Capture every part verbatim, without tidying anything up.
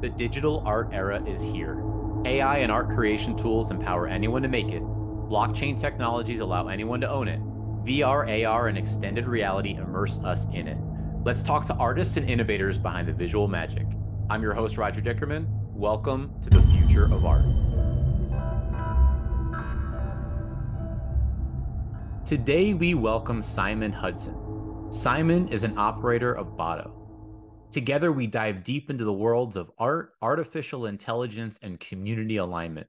The digital art era is here. A I and art creation tools empower anyone to make it. Blockchain technologies allow anyone to own it. V R, A R, and extended reality immerse us in it. Let's talk to artists and innovators behind the visual magic. I'm your host, Roger Dickerman. Welcome to the future of art. Today, we welcome Simon Hudson. Simon is an operator of Botto. Together, we dive deep into the worlds of art, artificial intelligence, and community alignment.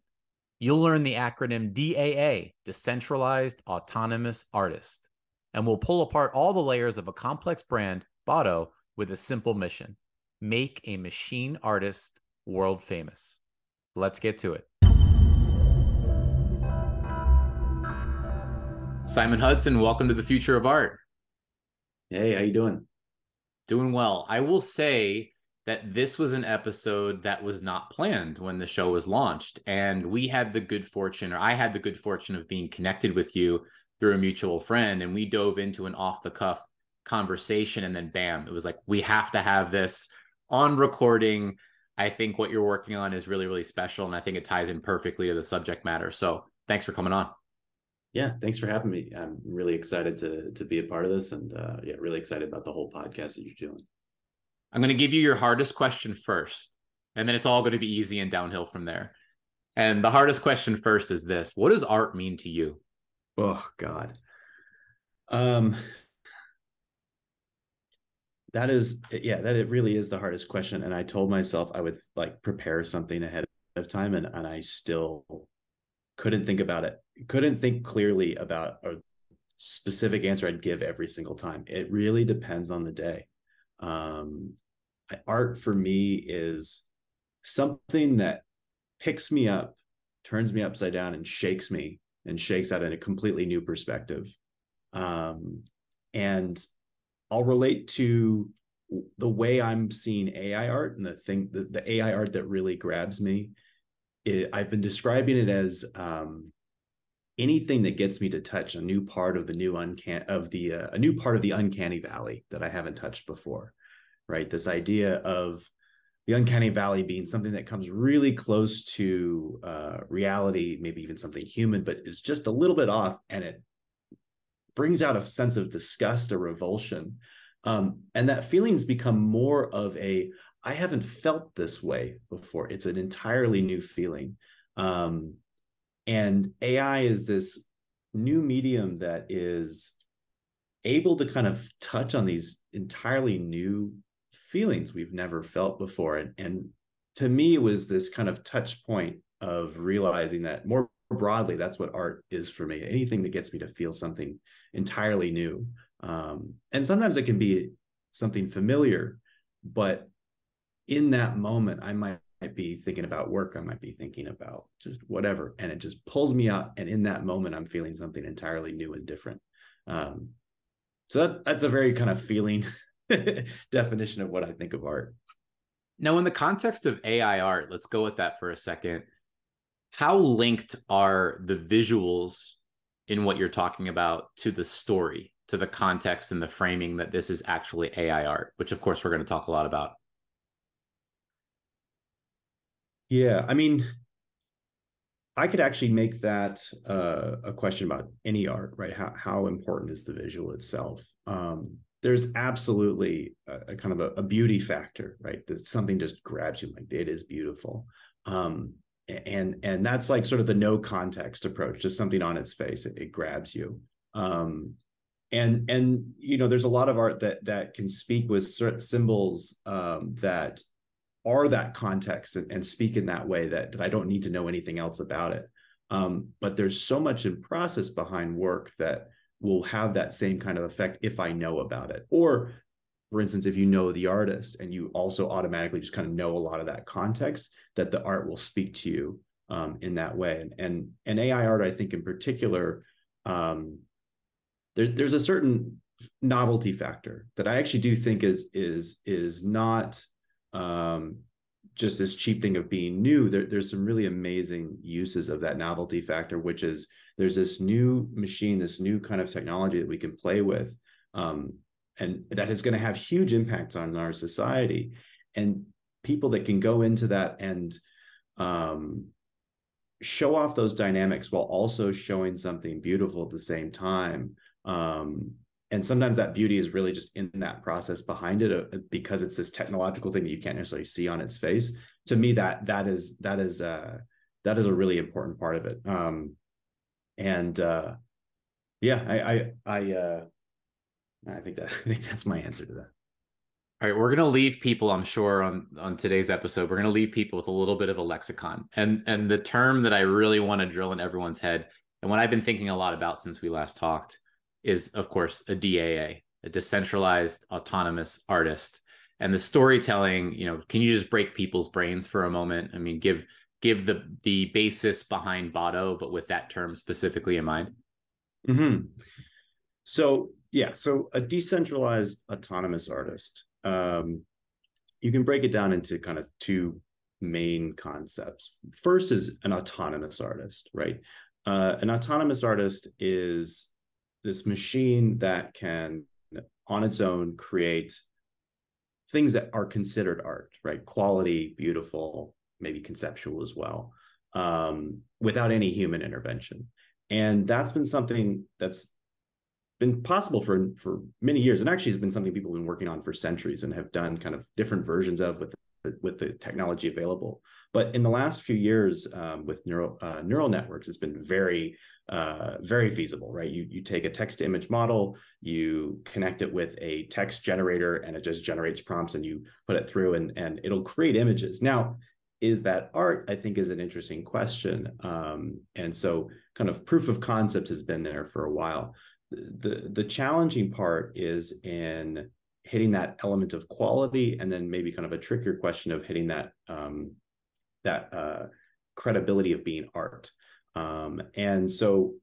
You'll learn the acronym D A A, Decentralized Autonomous Artist, and we'll pull apart all the layers of a complex brand, Botto, with a simple mission: make a machine artist world famous. Let's get to it. Simon Hudson, welcome to the Future of Art. Hey, how you doing? Doing well. I will say that this was an episode that was not planned when the show was launched, and we had the good fortune, or I had the good fortune of being connected with you through a mutual friend, and we dove into an off-the-cuff conversation, and then bam, it was like, we have to have this on recording. I think what you're working on is really, really special, and I think it ties in perfectly to the subject matter. So thanks for coming on. Yeah, thanks for having me. I'm really excited to to be a part of this, and uh, yeah, really excited about the whole podcast that you're doing. I'm going to give you your hardest question first, and then it's all going to be easy and downhill from there. And the hardest question first is this: what does art mean to you? Oh, God. Um, that is, yeah, that it really is the hardest question. And I told myself I would like prepare something ahead of time, and, and I still couldn't think about it. Couldn't think clearly about a specific answer I'd give every single time. It really depends on the day. Um, art for me is something that picks me up, turns me upside down, and shakes me and shakes out in a completely new perspective. Um, and I'll relate to the way I'm seeing A I art, and the thing, the, the A I art that really grabs me. It, I've been describing it as, um, anything that gets me to touch a new part of the new uncanny of the uh, a new part of the uncanny valley that I haven't touched before, right? This idea of the uncanny valley being something that comes really close to uh, reality, maybe even something human, but is just a little bit off, and it brings out a sense of disgust, a revulsion, um, and that feeling's become more of a I haven't felt this way before. It's an entirely new feeling. Um, And A I is this new medium that is able to kind of touch on these entirely new feelings we've never felt before. And, and to me, it was this kind of touch point of realizing that more broadly, that's what art is for me. Anything that gets me to feel something entirely new. Um, and sometimes it can be something familiar, but in that moment, I might might be thinking about work, I might be thinking about just whatever, and it just pulls me out, and in that moment I'm feeling something entirely new and different. Um, so that, that's a very kind of feeling definition of what I think of art. Now, in the context of A I art, let's go with that for a second. How linked are the visuals in what you're talking about to the story, to the context and the framing that this is actually A I art, which of course we're going to talk a lot about? Yeah, I mean, I could actually make that uh, a question about any art, right? How how important is the visual itself? Um, there's absolutely a, a kind of a, a beauty factor, right? That something just grabs you, like it is beautiful, um, and and that's like sort of the no context approach, just something on its face, it, it grabs you, um, and and you know, there's a lot of art that that can speak with certain symbols um, that are that context and, and speak in that way that, that I don't need to know anything else about it. Um, but there's so much in process behind work that will have that same kind of effect if I know about it. Or, for instance, if you know the artist and you also automatically just kind of know a lot of that context, that the art will speak to you um, in that way. And, and, and A I art, I think in particular, um, there, there's a certain novelty factor that I actually do think is, is, is not... Um, just this cheap thing of being new. There, there's some really amazing uses of that novelty factor, which is there's this new machine, this new kind of technology that we can play with, um, and that is going to have huge impacts on our society. And people that can go into that and um, show off those dynamics while also showing something beautiful at the same time. Um, and sometimes that beauty is really just in that process behind it, uh, because it's this technological thing that you can't necessarily see on its face. To me, that that is that is uh, that is a really important part of it. Um, and uh, yeah, I I I, uh, I think that I think that's my answer to that. All right, we're going to leave people, I'm sure, on, on today's episode, we're going to leave people with a little bit of a lexicon. And, and the term that I really want to drill in everyone's head, and what I've been thinking a lot about since we last talked, is, of course, a D A A, a Decentralized Autonomous Artist. And the storytelling, you know, can you just break people's brains for a moment? I mean, give give the, the basis behind Botto, but with that term specifically in mind. Mm-hmm. So, yeah, so a Decentralized Autonomous Artist. Um, you can break it down into kind of two main concepts. First is an autonomous artist, right? Uh, an autonomous artist is this machine that can, on its own, create things that are considered art, right? Quality, beautiful, maybe conceptual as well, um, without any human intervention. And that's been something that's been possible for for many years, and actually has been something people have been working on for centuries and have done kind of different versions of with the, with the technology available. But in the last few years, um, with neural uh, neural networks, it's been very uh, very feasible, right? You you take a text to image model, you connect it with a text generator, and it just generates prompts, and you put it through, and and it'll create images. Now, is that art? I think is an interesting question, um, and so kind of proof of concept has been there for a while. The, the challenging part is in hitting that element of quality, and then maybe kind of a trickier question of hitting that um, that uh, credibility of being art. Um, and so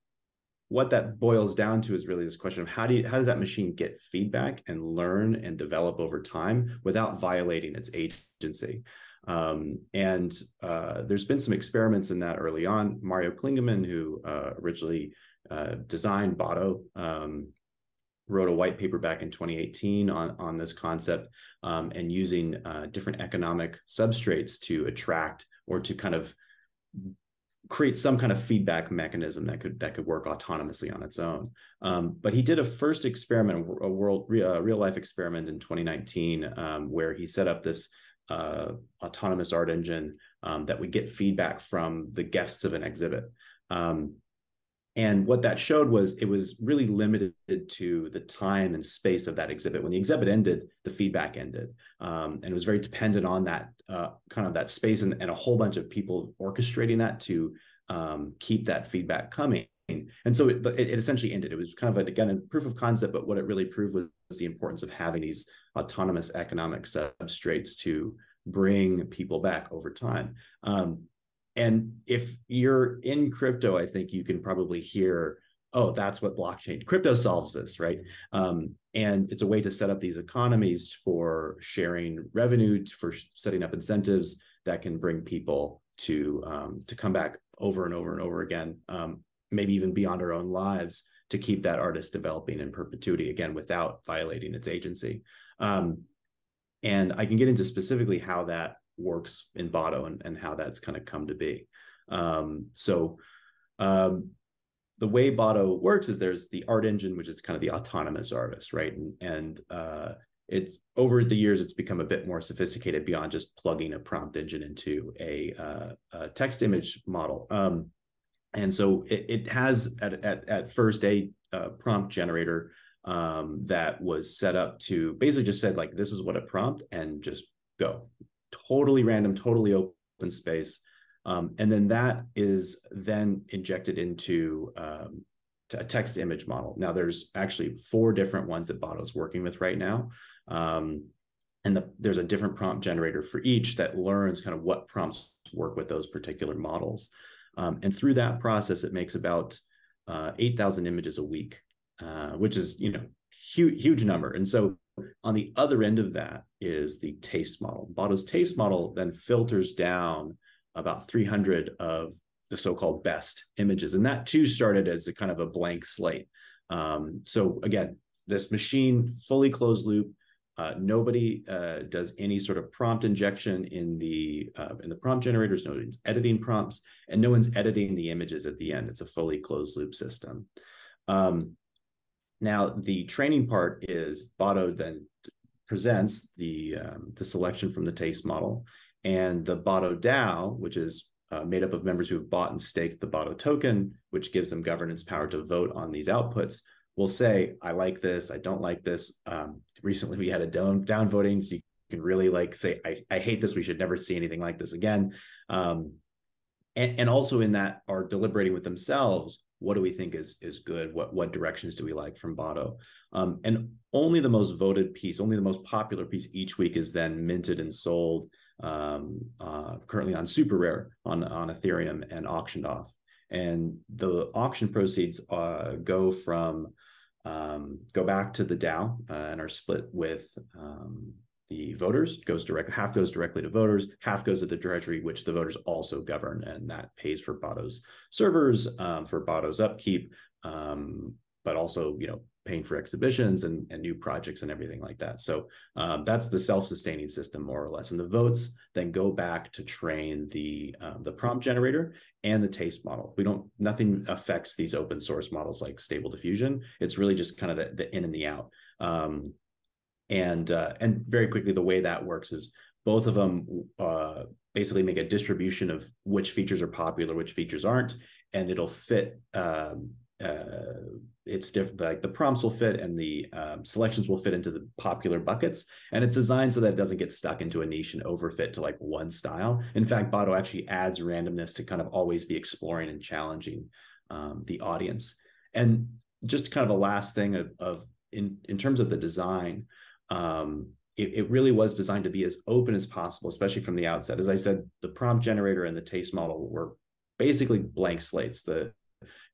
what that boils down to is really this question of how do you, how does that machine get feedback and learn and develop over time without violating its agency? Um, and uh, there's been some experiments in that early on. Mario Klingemann, who uh, originally Uh, designed Botto, um, wrote a white paper back in twenty eighteen on, on this concept, um, and using uh, different economic substrates to attract or to kind of create some kind of feedback mechanism that could that could work autonomously on its own. Um, but he did a first experiment, a world a real life experiment in twenty nineteen, um, where he set up this uh, autonomous art engine um, that would get feedback from the guests of an exhibit. Um, And what that showed was it was really limited to the time and space of that exhibit. When the exhibit ended, the feedback ended. Um, and it was very dependent on that uh, kind of that space and, and a whole bunch of people orchestrating that to um, keep that feedback coming. And so it, it, it essentially ended. It was kind of, a, again, a proof of concept, but what it really proved was the importance of having these autonomous economic substrates to bring people back over time. Um, And if you're in crypto, I think you can probably hear, oh, that's what blockchain, crypto solves this, right? Um, and it's a way to set up these economies for sharing revenue, for setting up incentives that can bring people to, um, to come back over and over and over again, um, maybe even beyond our own lives, to keep that artist developing in perpetuity, again, without violating its agency. Um, and I can get into specifically how that works in Botto and, and how that's kind of come to be. Um, so um, the way Botto works is there's the art engine, which is kind of the autonomous artist, right? And, and uh, it's over the years, it's become a bit more sophisticated beyond just plugging a prompt engine into a, uh, a text image model. Um, and so it, it has at, at, at first a uh, prompt generator um, that was set up to basically just said, like, this is what a prompt, and just go. Totally random, totally open space. Um, and then that is then injected into um, a text image model. Now, there's actually four different ones that Botto's working with right now. Um, and the, there's a different prompt generator for each that learns kind of what prompts work with those particular models. Um, and through that process, it makes about uh, eight thousand images a week, uh, which is, you know, huge, huge number. And so on the other end of that is the taste model. Botto's taste model then filters down about three hundred of the so-called best images. And that too started as a kind of a blank slate. Um, so again, this machine, fully closed loop, Uh, nobody uh, does any sort of prompt injection in the uh, in the prompt generators. No one's editing prompts, and no one's editing the images at the end. It's a fully closed loop system. Um, now, the training part is Botto then presents the um, the selection from the taste model, and the Botto DAO, which is uh, made up of members who have bought and staked the Botto token, which gives them governance power to vote on these outputs, will say, I like this, I don't like this. Um, recently we had a down downvoting, so you can really like say, I, I hate this, we should never see anything like this again. Um, and, and also in that are deliberating with themselves, what do we think is is good? What what directions do we like from Botto? Um, and only the most voted piece, only the most popular piece each week is then minted and sold um, uh, currently on Super Rare on, on Ethereum and auctioned off. And the auction proceeds uh, go from Um, go back to the DAO uh, and are split with um, the voters. Goes direct, half goes directly to voters, half goes to the treasury, which the voters also govern, and that pays for Botto's servers, um, for Botto's upkeep, um, but also you know paying for exhibitions and, and new projects and everything like that. So um, that's the self-sustaining system more or less. And the votes then go back to train the um, the prompt generator and the taste model. We don't, nothing affects these open source models like Stable Diffusion. It's really just kind of the, the in and the out. Um, and, uh, and very quickly, the way that works is both of them uh, basically make a distribution of which features are popular, which features aren't, and it'll fit, um, uh, it's different, like the prompts will fit and the um, selections will fit into the popular buckets. And it's designed so that it doesn't get stuck into a niche and overfit to like one style. In fact, Botto actually adds randomness to kind of always be exploring and challenging um, the audience. And just kind of a last thing of, of in, in terms of the design, um, it, it really was designed to be as open as possible, especially from the outset. As I said, the prompt generator and the taste model were basically blank slates. The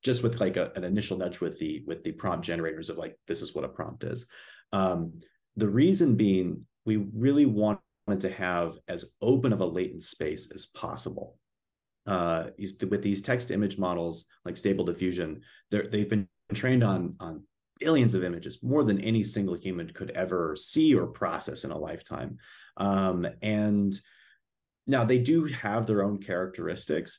just with like a, an initial nudge with the with the prompt generators of like, this is what a prompt is. Um, the reason being, we really wanted to have as open of a latent space as possible. Uh, with these text image models like Stable Diffusion, they've been trained on, on billions of images, more than any single human could ever see or process in a lifetime. Um, and now they do have their own characteristics,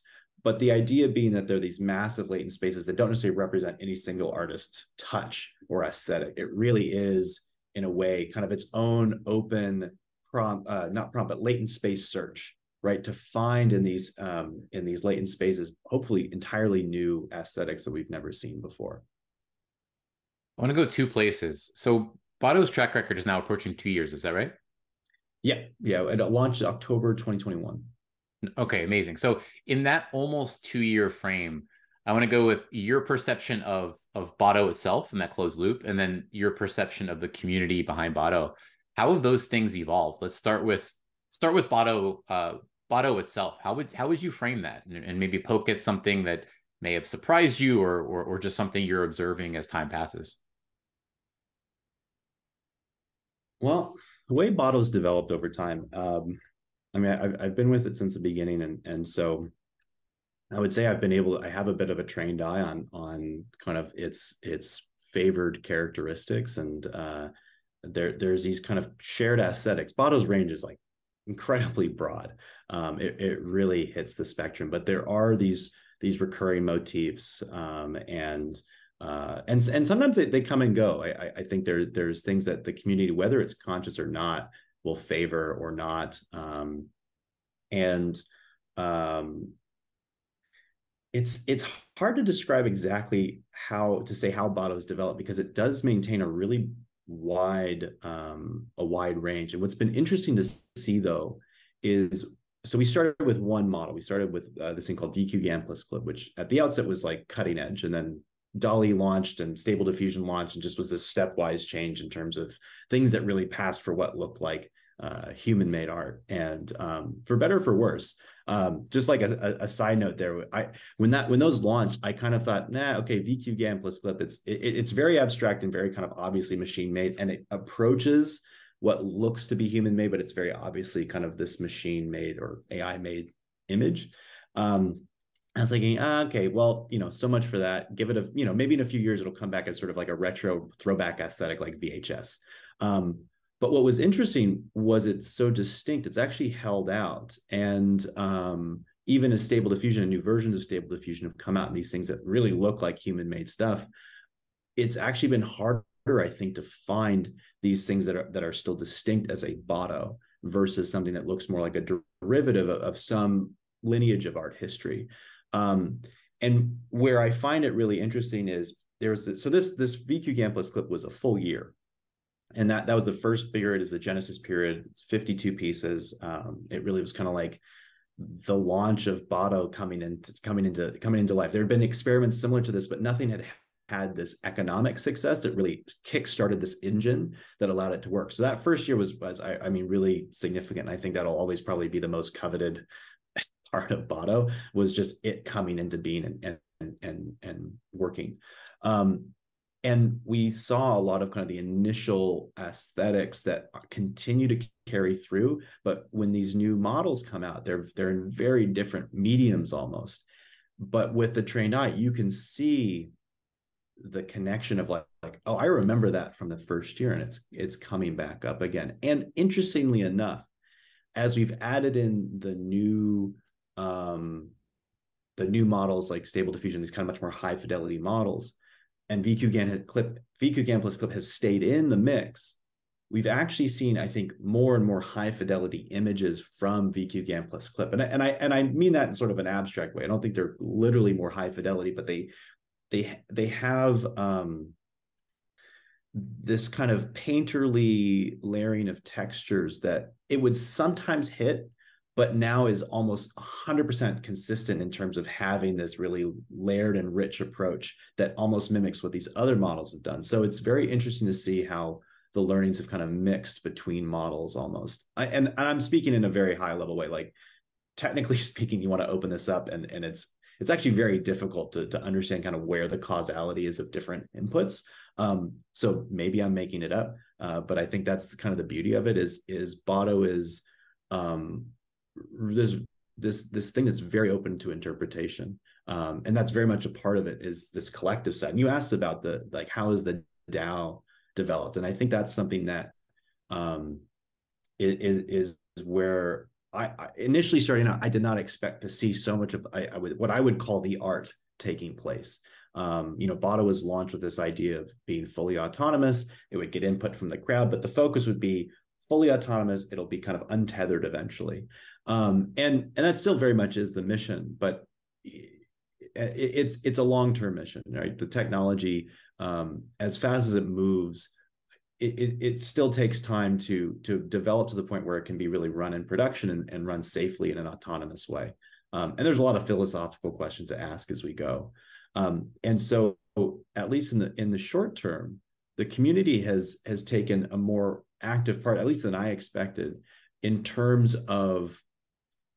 but the idea being that there are these massive latent spaces that don't necessarily represent any single artist's touch or aesthetic. It really is, in a way, kind of its own open prompt, uh, not prompt, but latent space search, right? To find in these um, in these latent spaces, hopefully entirely new aesthetics that we've never seen before. I want to go two places. So Botto's track record is now approaching two years. Is that right? Yeah, yeah. It launched October twenty twenty-one. Okay, amazing. So in that almost two-year frame, I want to go with your perception of of Botto itself and that closed loop, and then your perception of the community behind Botto. How have those things evolved? Let's start with start with Botto uh, Botto itself. How would how would you frame that, and, and maybe poke at something that may have surprised you, or, or or just something you're observing as time passes? Well, the way Botto's developed over time. Um, I mean, I've, I've been with it since the beginning. And, and so I would say I've been able to, I have a bit of a trained eye on, on kind of its, its favored characteristics. And uh, there, there's these kind of shared aesthetics. Botto's range is like incredibly broad. Um, it, it really hits the spectrum, but there are these, these recurring motifs um, and, uh, and, and sometimes they, they come and go. I, I think there, there's things that the community, whether it's conscious or not, will favor or not. Um, and um, it's it's hard to describe exactly how to say how Botto's developed, because it does maintain a really wide, um, a wide range. And what's been interesting to see though is, so we started with one model. We started with uh, this thing called V Q GAN plus CLIP, which at the outset was like cutting edge. And then DALL-E launched and Stable Diffusion launched, and just was this stepwise change in terms of things that really passed for what looked like uh, human-made art. And um, for better or for worse, um, just like a, a side note there, I when that when those launched, I kind of thought, nah, okay, V Q GAN plus CLIP, it's it, it's very abstract and very kind of obviously machine-made, and it approaches what looks to be human-made, but it's very obviously kind of this machine-made or A I-made image. Um, I was thinking, ah, okay, well, you know, so much for that. Give it a, you know, maybe in a few years it'll come back as sort of like a retro throwback aesthetic, like V H S. Um, But what was interesting was it's so distinct, it's actually held out. And um, even as Stable Diffusion and new versions of Stable Diffusion have come out, and these things that really look like human-made stuff, it's actually been harder, I think, to find these things that are, that are still distinct as a Botto versus something that looks more like a derivative of, of some lineage of art history. Um, and where I find it really interesting is there's this, so this this V Q GAN plus clip was a full year, and that that was the first period, is the Genesis period. It's fifty-two pieces. Um, it really was kind of like the launch of Botto coming into coming into coming into life. There had been experiments similar to this, but nothing had had this economic success that really kick-started this engine that allowed it to work. So that first year was, was I, I mean, really significant. And I think that'll always probably be the most coveted part of Botto, was just it coming into being and and and, and working. Um, and we saw a lot of kind of the initial aesthetics that continue to carry through, but when these new models come out, they're they're in very different mediums almost. But with the trained eye, you can see the connection of like, like, oh, I remember that from the first year, and it's it's coming back up again. And interestingly enough, as we've added in the new um, the new models like Stable Diffusion, these kind of much more high fidelity models, and V Q GAN clip, V Q GAN plus clip has stayed in the mix. We've actually seen, I think, more and more high fidelity images from V Q GAN plus clip, and and I and I mean that in sort of an abstract way. I don't think they're literally more high fidelity, but they they they have um, this kind of painterly layering of textures that it would sometimes hit, but now is almost one hundred percent consistent in terms of having this really layered and rich approach that almost mimics what these other models have done. So it's very interesting to see how the learnings have kind of mixed between models almost. I, and, and I'm speaking in a very high level way, like technically speaking, you want to open this up, and, and it's it's actually very difficult to, to understand kind of where the causality is of different inputs. Um, so maybe I'm making it up, uh, but I think that's kind of the beauty of it is, is Botto is um, this, this, this thing that's very open to interpretation. Um, and that's very much a part of it, is this collective side. And you asked about the, like, how is the DAO developed? And I think that's something that um, is, is where I, I initially starting out, I did not expect to see so much of I, I would, what I would call the art taking place. Um, you know, Botto was launched with this idea of being fully autonomous. It would get input from the crowd, but the focus would be fully autonomous. It'll be kind of untethered eventually. Um, and, and that still very much is the mission, but it, it's, it's a long-term mission, right? The technology, um, as fast as it moves, It, it, it still takes time to to develop to the point where it can be really run in production and, and run safely in an autonomous way. Um, and there's a lot of philosophical questions to ask as we go. Um, and so, at least in the in the short term, the community has has taken a more active part, at least than I expected, in terms of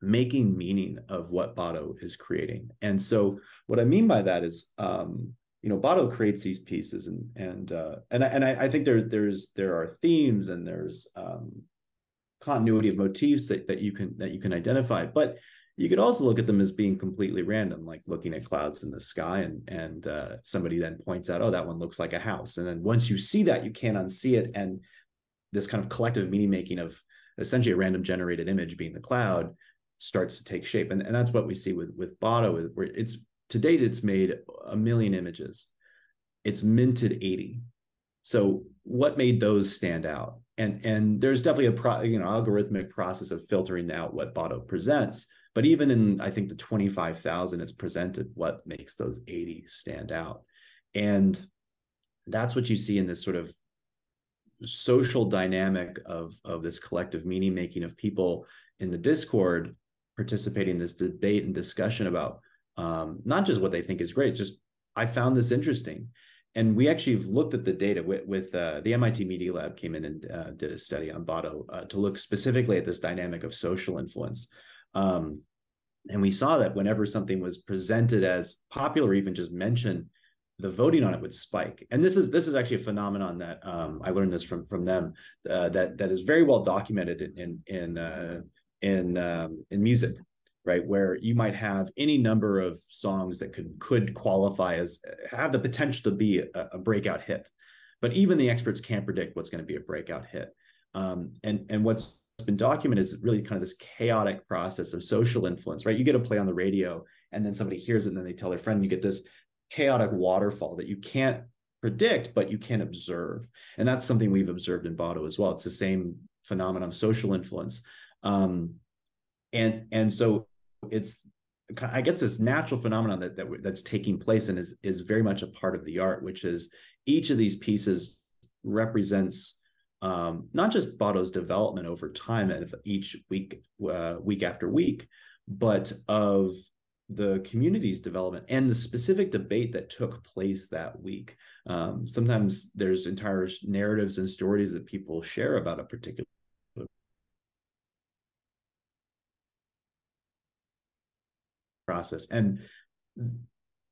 making meaning of what Botto is creating. And so, what I mean by that is, Um, you know, Botto creates these pieces, and and uh, and and I, I think there there's there are themes, and there's um, continuity of motifs that, that you can that you can identify. But you could also look at them as being completely random, like looking at clouds in the sky, and and uh, somebody then points out, oh, that one looks like a house, and then once you see that, you can't unsee it, and this kind of collective meaning making of essentially a random generated image being the cloud starts to take shape, and and that's what we see with with Botto, where it's. To date, it's made a million images. It's minted eighty. So what made those stand out? And, and there's definitely a pro, you know, algorithmic process of filtering out what Botto presents. But even in, I think, the twenty-five thousand it's presented, what makes those eighty stand out? And that's what you see in this sort of social dynamic of, of this collective meaning making of people in the Discord participating in this debate and discussion about Um, not just what they think is great, it's just, I found this interesting. And we actually have looked at the data with, with uh, the M I T Media Lab came in and uh, did a study on Botto uh, to look specifically at this dynamic of social influence. Um, and we saw that whenever something was presented as popular, even just mentioned, the voting on it would spike. And this is this is actually a phenomenon that um, I learned this from from them uh, that that is very well documented in in uh, in um, in music. Right, where you might have any number of songs that could could qualify as have the potential to be a, a breakout hit, but even the experts can't predict what's going to be a breakout hit. Um, and, and what's been documented is really kind of this chaotic process of social influence, right? You get a play on the radio and then somebody hears it and then they tell their friend, and you get this chaotic waterfall that you can't predict, but you can observe. And that's something we've observed in Botto as well. It's the same phenomenon of social influence. Um, and, and so it's, I guess, this natural phenomenon that, that that's taking place and is, is very much a part of the art, which is each of these pieces represents um, not just Botto's development over time and each week, uh, week after week, but of the community's development and the specific debate that took place that week. Um, sometimes there's entire narratives and stories that people share about a particular process. And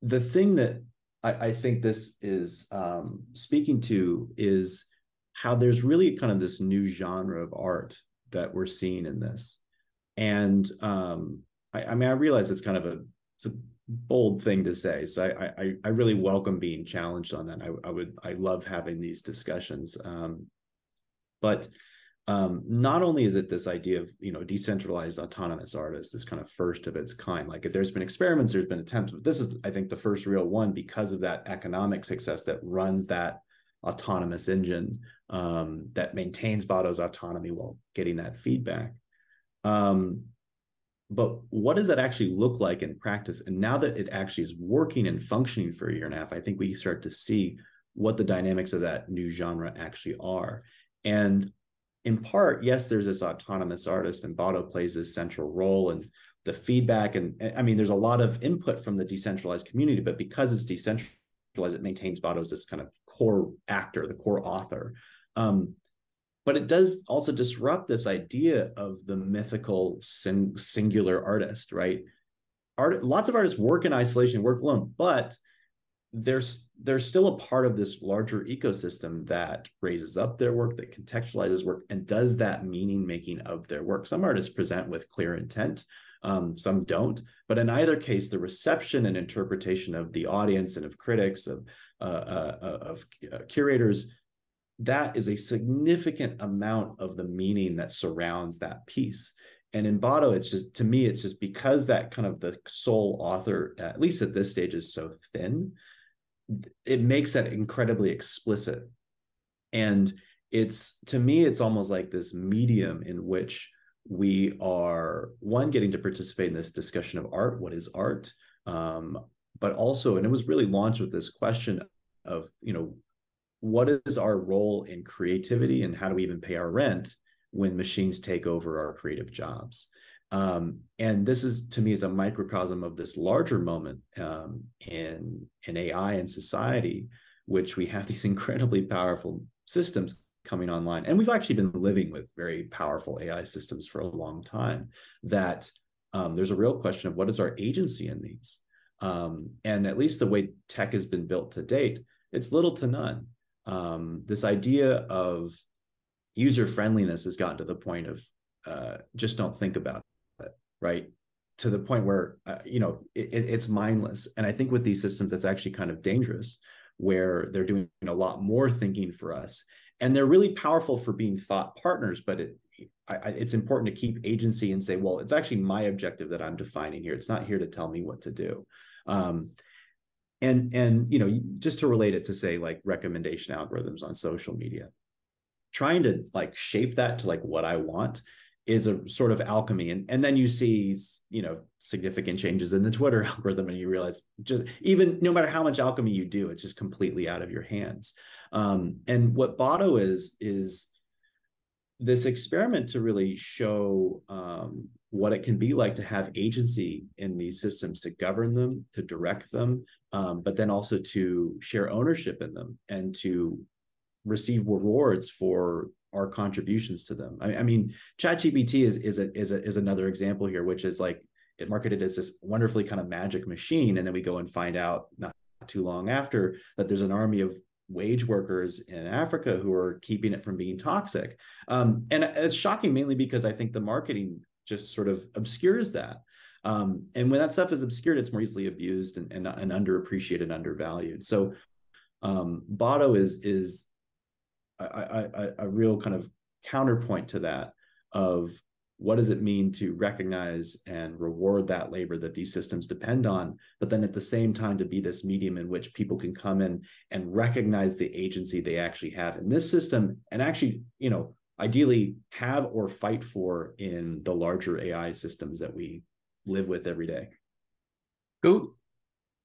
the thing that I, I think this is um, speaking to is how there's really kind of this new genre of art that we're seeing in this. And um, I, I mean, I realize it's kind of a, it's a bold thing to say. So I, I, I really welcome being challenged on that. I, I would, I love having these discussions. Um, but um, not only is it this idea of, you know, decentralized autonomous artists, this kind of first of its kind, like if there's been experiments, there's been attempts, but this is, I think, the first real one because of that economic success that runs that autonomous engine um, that maintains Botto's autonomy while getting that feedback. Um, But what does that actually look like in practice? And now that it actually is working and functioning for a year and a half, I think we start to see what the dynamics of that new genre actually are. And in part, yes, there's this autonomous artist and Botto plays this central role and the feedback. And, and I mean, there's a lot of input from the decentralized community, but because it's decentralized, it maintains Botto as this kind of core actor, the core author. Um, But it does also disrupt this idea of the mythical sing singular artist, right? Art, lots of artists work in isolation, work alone, but they're, they're still a part of this larger ecosystem that raises up their work, that contextualizes work, and does that meaning-making of their work. Some artists present with clear intent, um, some don't, but in either case, the reception and interpretation of the audience and of critics, of, uh, uh, of uh, curators, that is a significant amount of the meaning that surrounds that piece. And in Botto, it's just, to me, it's just because that kind of the sole author, at least at this stage, is so thin, it makes that incredibly explicit. And it's, to me, it's almost like this medium in which we are, one, getting to participate in this discussion of art, what is art? Um, but also, and it was really launched with this question of, you know, what is our role in creativity and how do we even pay our rent when machines take over our creative jobs? Um, and this is, to me, is a microcosm of this larger moment um, in, in A I and society, which we have these incredibly powerful systems coming online. And we've actually been living with very powerful A I systems for a long time, that um, there's a real question of what is our agency in these? Um, and at least the way tech has been built to date, it's little to none. Um, this idea of user friendliness has gotten to the point of uh, just don't think about it, right? To the point where, uh, you know, it, it, it's mindless. And I think with these systems, that's actually kind of dangerous, where they're doing a lot more thinking for us. And they're really powerful for being thought partners, but it, I, I, it's important to keep agency and say, well, it's actually my objective that I'm defining here. It's not here to tell me what to do. Um, And, and, you know, just to relate it to, say, like recommendation algorithms on social media, trying to like shape that to like what I want is a sort of alchemy. And, and then you see, you know, significant changes in the Twitter algorithm and you realize just even no matter how much alchemy you do, it's just completely out of your hands. Um, and what Botto is, is this experiment to really show um, what it can be like to have agency in these systems, to govern them, to direct them, um, but then also to share ownership in them and to receive rewards for our contributions to them. I, I mean, ChatGPT is is a, is a, is another example here, which is like it marketed as this wonderfully kind of magic machine, and then we go and find out not too long after that there's an army of wage workers in Africa who are keeping it from being toxic. Um, and it's shocking mainly because I think the marketing just sort of obscures that. Um, and when that stuff is obscured, it's more easily abused and, and, and underappreciated, undervalued. So um, Botto is, is a, a, a real kind of counterpoint to that of what does it mean to recognize and reward that labor that these systems depend on, but then at the same time to be this medium in which people can come in and recognize the agency they actually have in this system and actually, you know, ideally have or fight for in the larger A I systems that we live with every day. Go,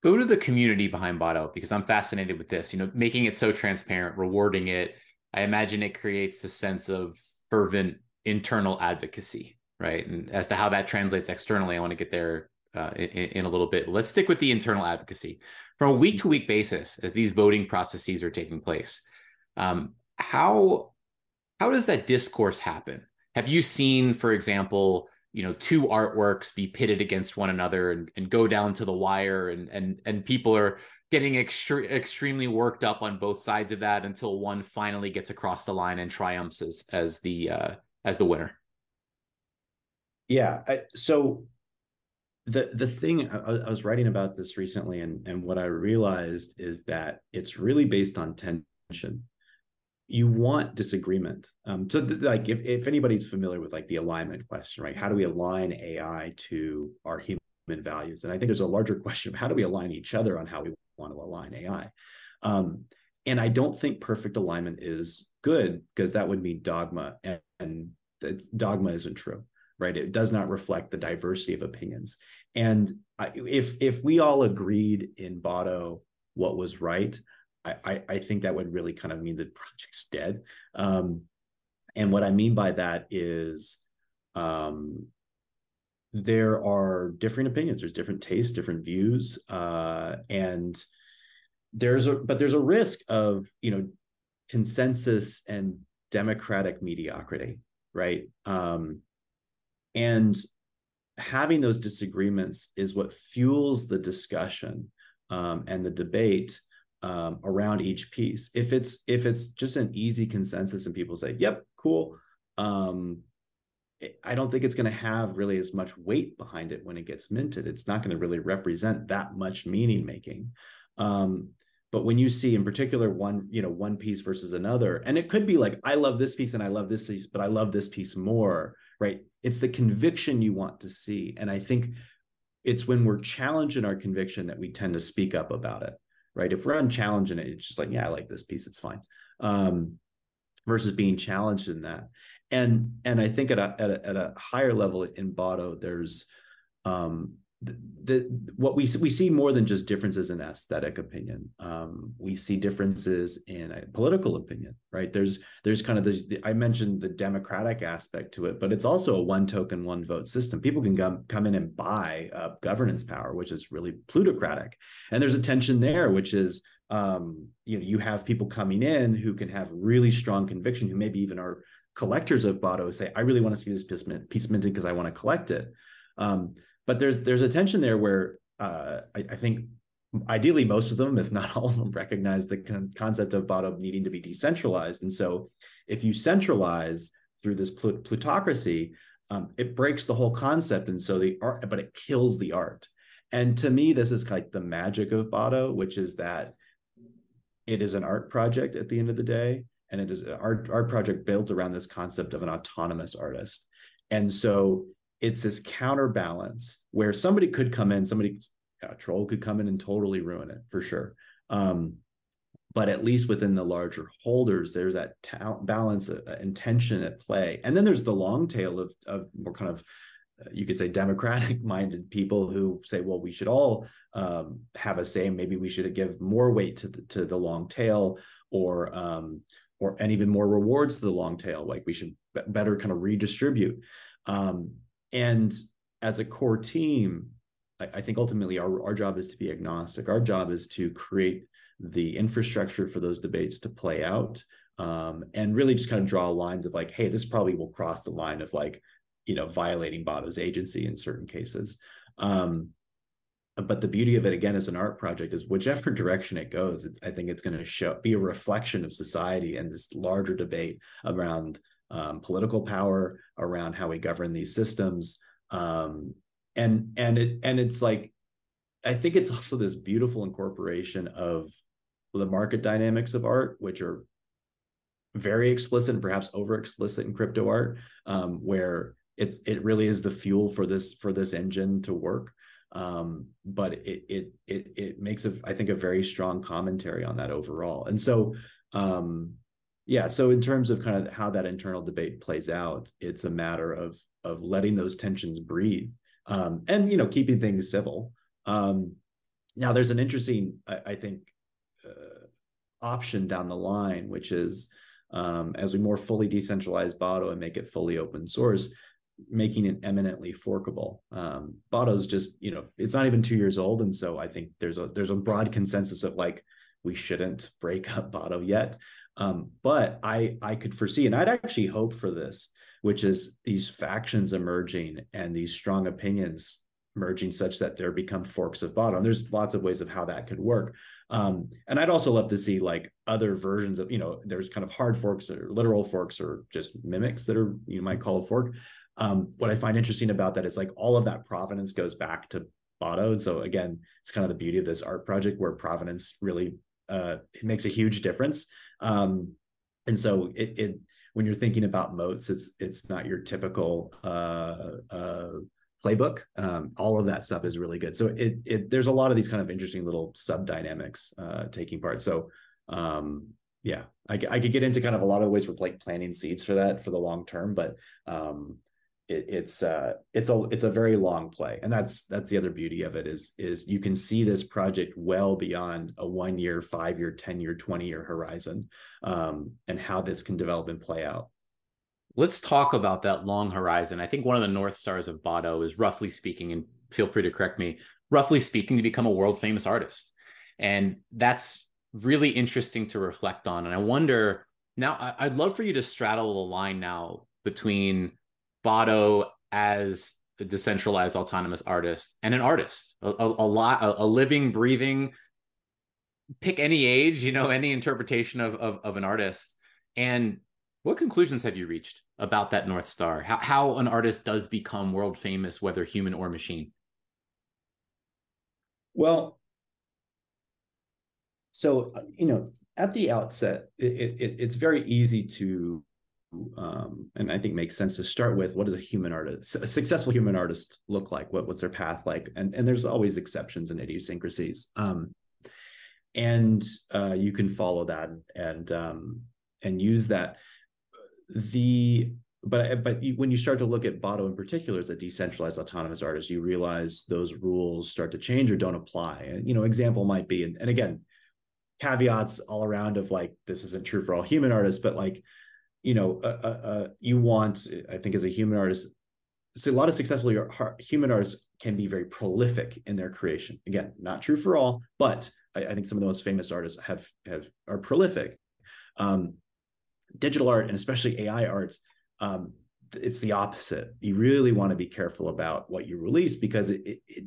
go to the community behind Botto, because I'm fascinated with this, you know, making it so transparent, rewarding it. I imagine it creates a sense of fervent internal advocacy, right? And as to how that translates externally, I want to get there uh, in, in a little bit. Let's stick with the internal advocacy. From a week-to-week basis, as these voting processes are taking place, um, how, how does that discourse happen? Have you seen, for example, you know, two artworks be pitted against one another and, and go down to the wire, and and and people are getting extre extremely worked up on both sides of that until one finally gets across the line and triumphs as, as the uh, as the winner? Yeah. I, so the the thing I, I was writing about this recently, and and what I realized is that it's really based on tension. You want disagreement. Um, so like if, if anybody's familiar with like the alignment question, right? How do we align A I to our human values? And I think there's a larger question of how do we align each other on how we want to align A I? Um, and I don't think perfect alignment is good, because that would mean dogma, and, and dogma isn't true, right? It does not reflect the diversity of opinions. And I, if, if we all agreed in Botto what was right, I, I think that would really kind of mean the project's dead. Um, and what I mean by that is um, there are different opinions, there's different tastes, different views. Uh, and there's a, but there's a risk of, you know, consensus and democratic mediocrity, right? Um, and having those disagreements is what fuels the discussion um, and the debate Um, around each piece. If it's if it's just an easy consensus and people say, "Yep, cool," um, I don't think it's going to have really as much weight behind it when it gets minted. It's not going to really represent that much meaning making. Um, but when you see, in particular, one you know one piece versus another, and it could be like, "I love this piece and I love this piece, but I love this piece more," right? It's the conviction you want to see, and I think it's when we're challenged in our conviction that we tend to speak up about it. Right? If we're unchallenging it, it's just like, yeah, I like this piece, it's fine. Um, versus being challenged in that. And and I think at a at a, at a higher level in Botto, there's um, the, the what we we see more than just differences in aesthetic opinion. Um, we see differences in a political opinion, right? There's there's kind of this. The, I mentioned the democratic aspect to it, but it's also a one token, one vote system. People can come come in and buy up governance power, which is really plutocratic. And there's a tension there, which is um, you know you have people coming in who can have really strong conviction, who maybe even are collectors of Botto, say, I really want to see this piece mint, piece minted because I want to collect it. Um, But there's there's a tension there where uh, I, I think ideally most of them, if not all of them, recognize the con concept of Botto needing to be decentralized. And so if you centralize through this plut plutocracy, um, it breaks the whole concept. And so the art, but it kills the art. And to me, this is like the magic of Botto, which is that it is an art project at the end of the day. And it is an art, art project built around this concept of an autonomous artist. And so it's this counterbalance where somebody could come in, somebody, a troll could come in and totally ruin it for sure. Um, but at least within the larger holders, there's that balance and tension at play. And then there's the long tail of, of more kind of, you could say, democratic minded people who say, well, we should all um, have a say. Maybe we should give more weight to the, to the long tail, or, um, or, and even more rewards to the long tail. Like we should be better kind of redistribute. Um, And as a core team, I, I think ultimately our, our job is to be agnostic. Our job is to create the infrastructure for those debates to play out, um, and really just kind of draw lines of like, hey, this probably will cross the line of like, you know, violating Botto's agency in certain cases. Um, but the beauty of it, again, as an art project, is whichever direction it goes, it, I think it's going to show be a reflection of society and this larger debate around Um, political power, around how we govern these systems, um, and and it and it's like, I think it's also this beautiful incorporation of the market dynamics of art, which are very explicit and perhaps over explicit in crypto art, um, where it's it really is the fuel for this for this engine to work. Um, but it it it it makes a I think a very strong commentary on that overall. And so um, yeah, so in terms of kind of how that internal debate plays out, it's a matter of of letting those tensions breathe, um, and you know keeping things civil. Um, now there's an interesting I, I think uh, option down the line, which is um, as we more fully decentralize Botto and make it fully open source, making it eminently forkable. Um, Botto's just, you know, it's not even two years old. And so I think there's a, there's a broad consensus of like, we shouldn't break up Botto yet. Um, but I, I could foresee, and I'd actually hope for this, which is these factions emerging and these strong opinions merging such that there become forks of Botto. And there's lots of ways of how that could work. Um, and I'd also love to see like other versions of, you know, there's kind of hard forks or literal forks or just mimics that are, you might call a fork. Um, what I find interesting about that is like all of that provenance goes back to Botto. And so again, it's kind of the beauty of this art project where provenance really uh, it makes a huge difference. Um, and so it, it when you're thinking about moats, it's it's not your typical uh, uh, playbook. Um, all of that stuff is really good. So it it there's a lot of these kind of interesting little sub dynamics uh, taking part. So um, yeah, I, I could get into kind of a lot of the ways with like planting seeds for that for the long term, but um, It, it's uh, it's a it's a very long play, and that's that's the other beauty of it is is you can see this project well beyond a one year, five year, ten year, twenty year horizon, um, and how this can develop and play out. Let's talk about that long horizon. I think one of the north stars of Botto is, roughly speaking, and feel free to correct me, roughly speaking, to become a world famous artist, and that's really interesting to reflect on. And I wonder now, I, I'd love for you to straddle the line now between Botto as a decentralized autonomous artist and an artist, a, a, a lot, a, a living, breathing, pick any age, you know, any interpretation of, of, of an artist. And what conclusions have you reached about that North Star? How, how an artist does become world famous, whether human or machine? Well, so, you know, at the outset, it, it, it's very easy to Um, and I think makes sense to start with, what does a human artist, a successful human artist look like? What, what's their path like? And, and there's always exceptions and idiosyncrasies. Um, and uh, you can follow that and um, and use that. The but but you, when you start to look at Botto in particular as a decentralized autonomous artist, you realize those rules start to change or don't apply. And, you know, example might be, and, and again, caveats all around of like, this isn't true for all human artists, but like, you know, uh, uh, you want, I think as a human artist, so a lot of successful human artists can be very prolific in their creation. Again, not true for all, but I, I think some of the most famous artists have, have are prolific. Um, digital art, and especially A I art, um, it's the opposite. You really want to be careful about what you release, because it, it, it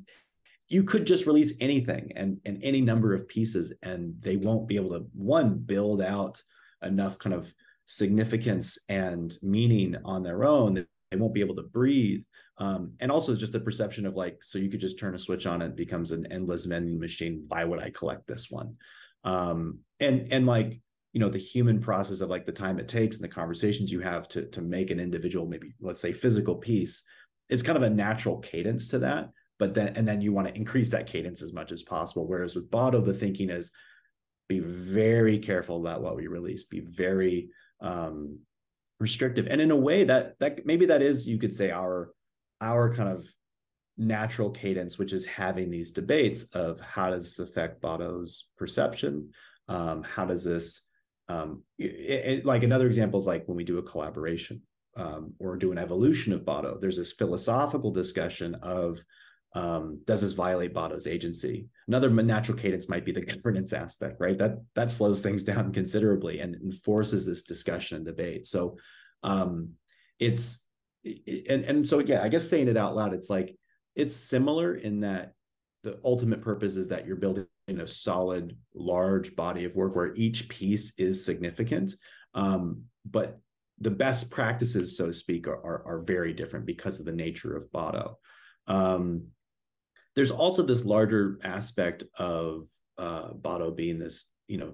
you could just release anything and, and any number of pieces, and they won't be able to, one, build out enough kind of significance and meaning on their own, that they won't be able to breathe. Um, and also just the perception of like, so you could just turn a switch on, it becomes an endless vending machine. Why would I collect this one? Um, and, and like, you know, the human process of like the time it takes and the conversations you have to, to make an individual, maybe let's say physical piece, it's kind of a natural cadence to that. But then, and then you want to increase that cadence as much as possible. Whereas with Botto, the thinking is be very careful about what we release, be very um restrictive. And in a way that that maybe that is, you could say, our our kind of natural cadence, which is having these debates of how does this affect Botto's perception, um how does this um it, it, like another example is like when we do a collaboration um or do an evolution of Botto, there's this philosophical discussion of um does this violate Botto's agency? Another natural cadence might be the governance aspect, right? That that slows things down considerably and, and forces this discussion and debate. So um, it's, it, and, and so, yeah, I guess saying it out loud, it's like, it's similar in that the ultimate purpose is that you're building a solid, large body of work where each piece is significant. Um, but the best practices, so to speak, are, are, are very different because of the nature of Botto. Um, There's also this larger aspect of uh, Botto being this, you know,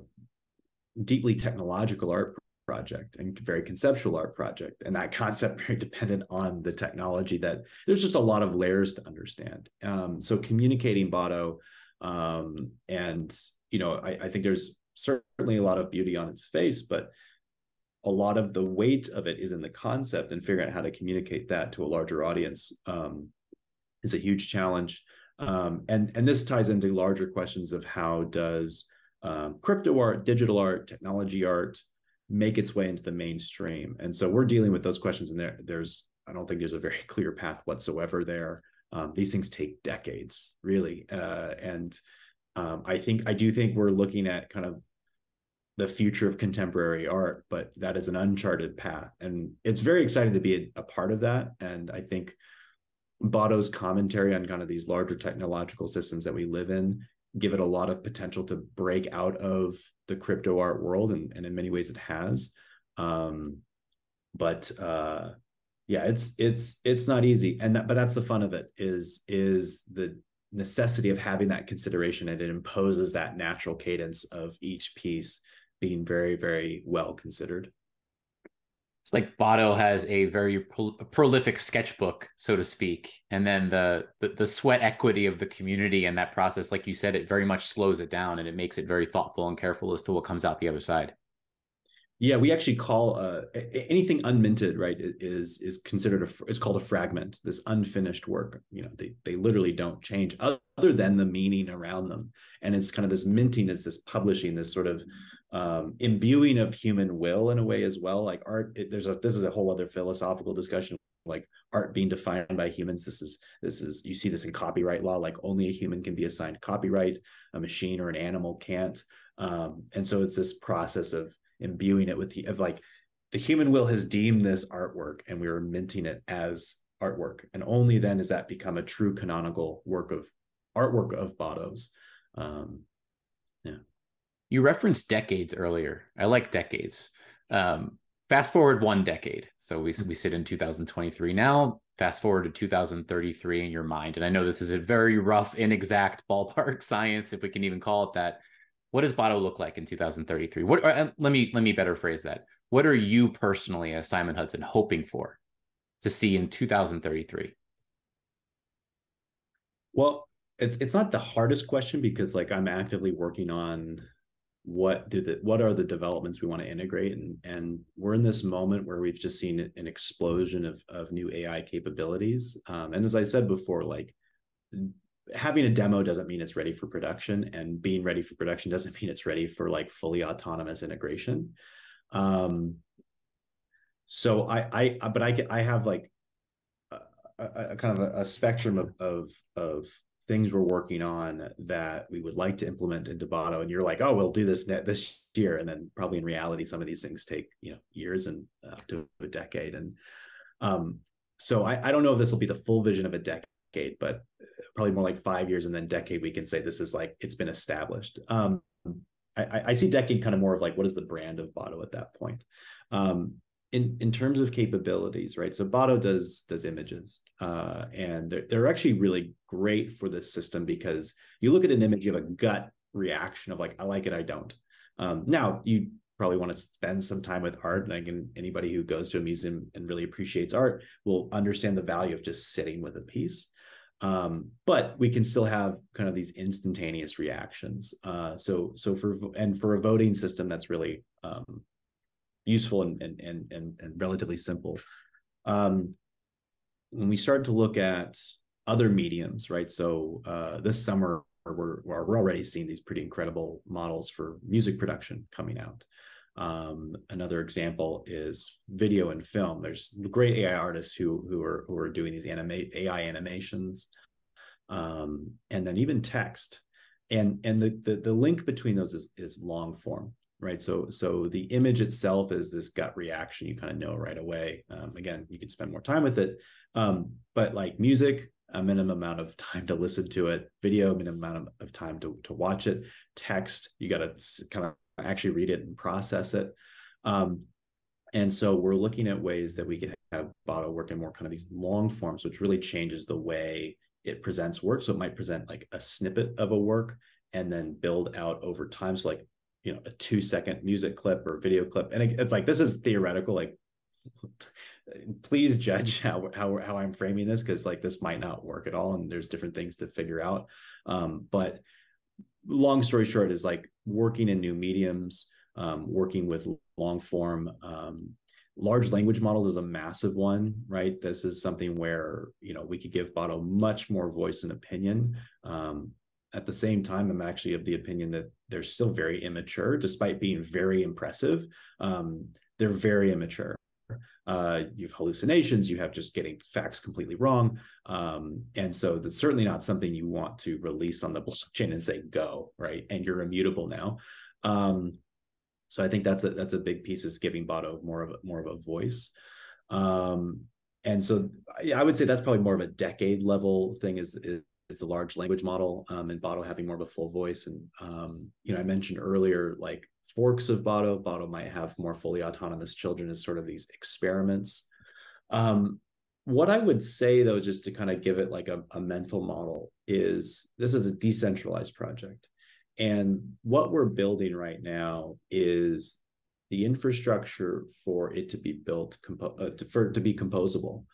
deeply technological art project and very conceptual art project, and that concept very dependent on the technology. That there's just a lot of layers to understand. Um, so communicating Botto, um, and you know, I, I think there's certainly a lot of beauty on its face, but a lot of the weight of it is in the concept, and figuring out how to communicate that to a larger audience um, is a huge challenge. Um, and, and this ties into larger questions of how does um, crypto art, digital art, technology art make its way into the mainstream? And so we're dealing with those questions, and there, there's, I don't think there's a very clear path whatsoever there. Um, these things take decades, really. Uh, and um, I think, I do think we're looking at kind of the future of contemporary art, but that is an uncharted path. And it's very exciting to be a, a part of that. And I think Botto's commentary on kind of these larger technological systems that we live in give it a lot of potential to break out of the crypto art world. And, and in many ways it has. Um, but uh, yeah, it's, it's, it's not easy. And that, but that's the fun of it, is, is the necessity of having that consideration. And it imposes that natural cadence of each piece being very, very well considered. It's like Botto has a very pro prolific sketchbook, so to speak, and then the, the the sweat equity of the community and that process, like you said, it very much slows it down, and it makes it very thoughtful and careful as to what comes out the other side. Yeah, we actually call uh, anything unminted, right, is is considered a is called a fragment. This unfinished work, you know, they they literally don't change other than the meaning around them, and it's kind of this minting, is this publishing, this sort of um, imbuing of human will in a way as well. Like art, it, there's a this is a whole other philosophical discussion. Like art being defined by humans. This is this is you see this in copyright law. Like only a human can be assigned copyright. A machine or an animal can't. Um, and so it's this process of imbuing it with the, of like the human will has deemed this artwork, and we are minting it as artwork, and only then does that become a true canonical work of artwork of Botto's. Um, yeah, you referenced decades earlier. I like decades. Um, fast forward one decade. So we we sit in two thousand twenty-three now. Fast forward to two thousand thirty-three in your mind, and I know this is a very rough, inexact ballpark science, if we can even call it that. What does Botto look like in two thousand thirty-three? What or, let me let me better phrase that. What are you personally, as Simon Hudson, hoping for to see in two thousand thirty-three? Well, it's it's not the hardest question, because like I'm actively working on what do the what are the developments we want to integrate, and and we're in this moment where we've just seen an explosion of of new A I capabilities. Um, and as I said before, like, having a demo doesn't mean it's ready for production, and being ready for production doesn't mean it's ready for like fully autonomous integration. Um, so I, I, but I can, I have like a, a kind of a, a spectrum of, of, of things we're working on that we would like to implement into Botto. And you're like, oh, we'll do this net this year. And then probably in reality, some of these things take, you know, years and up to a decade. And um, so I, I don't know if this will be the full vision of a decade, but probably more like five years and then decade, we can say this is like, it's been established. Um, I, I see decade kind of more of like, what is the brand of Botto at that point? Um, in, in terms of capabilities, right? So Botto does, does images uh, and they're, they're actually really great for this system, because you look at an image, you have a gut reaction of like, I like it, I don't. Um, now you probably want to spend some time with art, and I can, anybody who goes to a museum and really appreciates art will understand the value of just sitting with a piece. Um, but we can still have kind of these instantaneous reactions. Uh, so, so for, and for a voting system, that's really, um, useful and, and, and, and, and relatively simple. Um, when we start to look at other mediums, right? So, uh, this summer we're, we're already seeing these pretty incredible models for music production coming out. Um, another example is video and film. There's great A I artists who who are who are doing these animate A I animations, um, and then even text. And and the the, the link between those is, is long form, right? So so the image itself is this gut reaction. You kind of know right away. Um, again, you can spend more time with it, um, but like music, a minimum amount of time to listen to it. Video, minimum amount of, of time to to watch it. Text, you got to kind of actually read it and process it. Um, and so we're looking at ways that we can have Botto work in more kind of these long forms, which really changes the way it presents work. So it might present like a snippet of a work and then build out over time. So like you know, a two second music clip or video clip. And it, it's like, this is theoretical, like, please judge how, how, how I'm framing this, because like this might not work at all. And there's different things to figure out. Um, but long story short is like working in new mediums, um, working with long form, um, large language models is a massive one, right? This is something where, you know, we could give Botto much more voice and opinion. Um, at the same time, I'm actually of the opinion that they're still very immature, despite being very impressive. Um, they're very immature. Uh, you have hallucinations, you have just getting facts completely wrong. Um, and so that's certainly not something you want to release on the blockchain and say, go, right? And you're immutable now. Um, So I think that's a that's a big piece, is giving Botto more of a, more of a voice, um, and so I, I would say that's probably more of a decade level thing is is, is the large language model, um, and Botto having more of a full voice. And um, you know, I mentioned earlier like forks of Botto. Botto might have more fully autonomous children as sort of these experiments. Um, what I would say though, just to kind of give it like a, a mental model, is this is a decentralized project. And what we're building right now is the infrastructure for it to be built, uh, to, for it to be composable,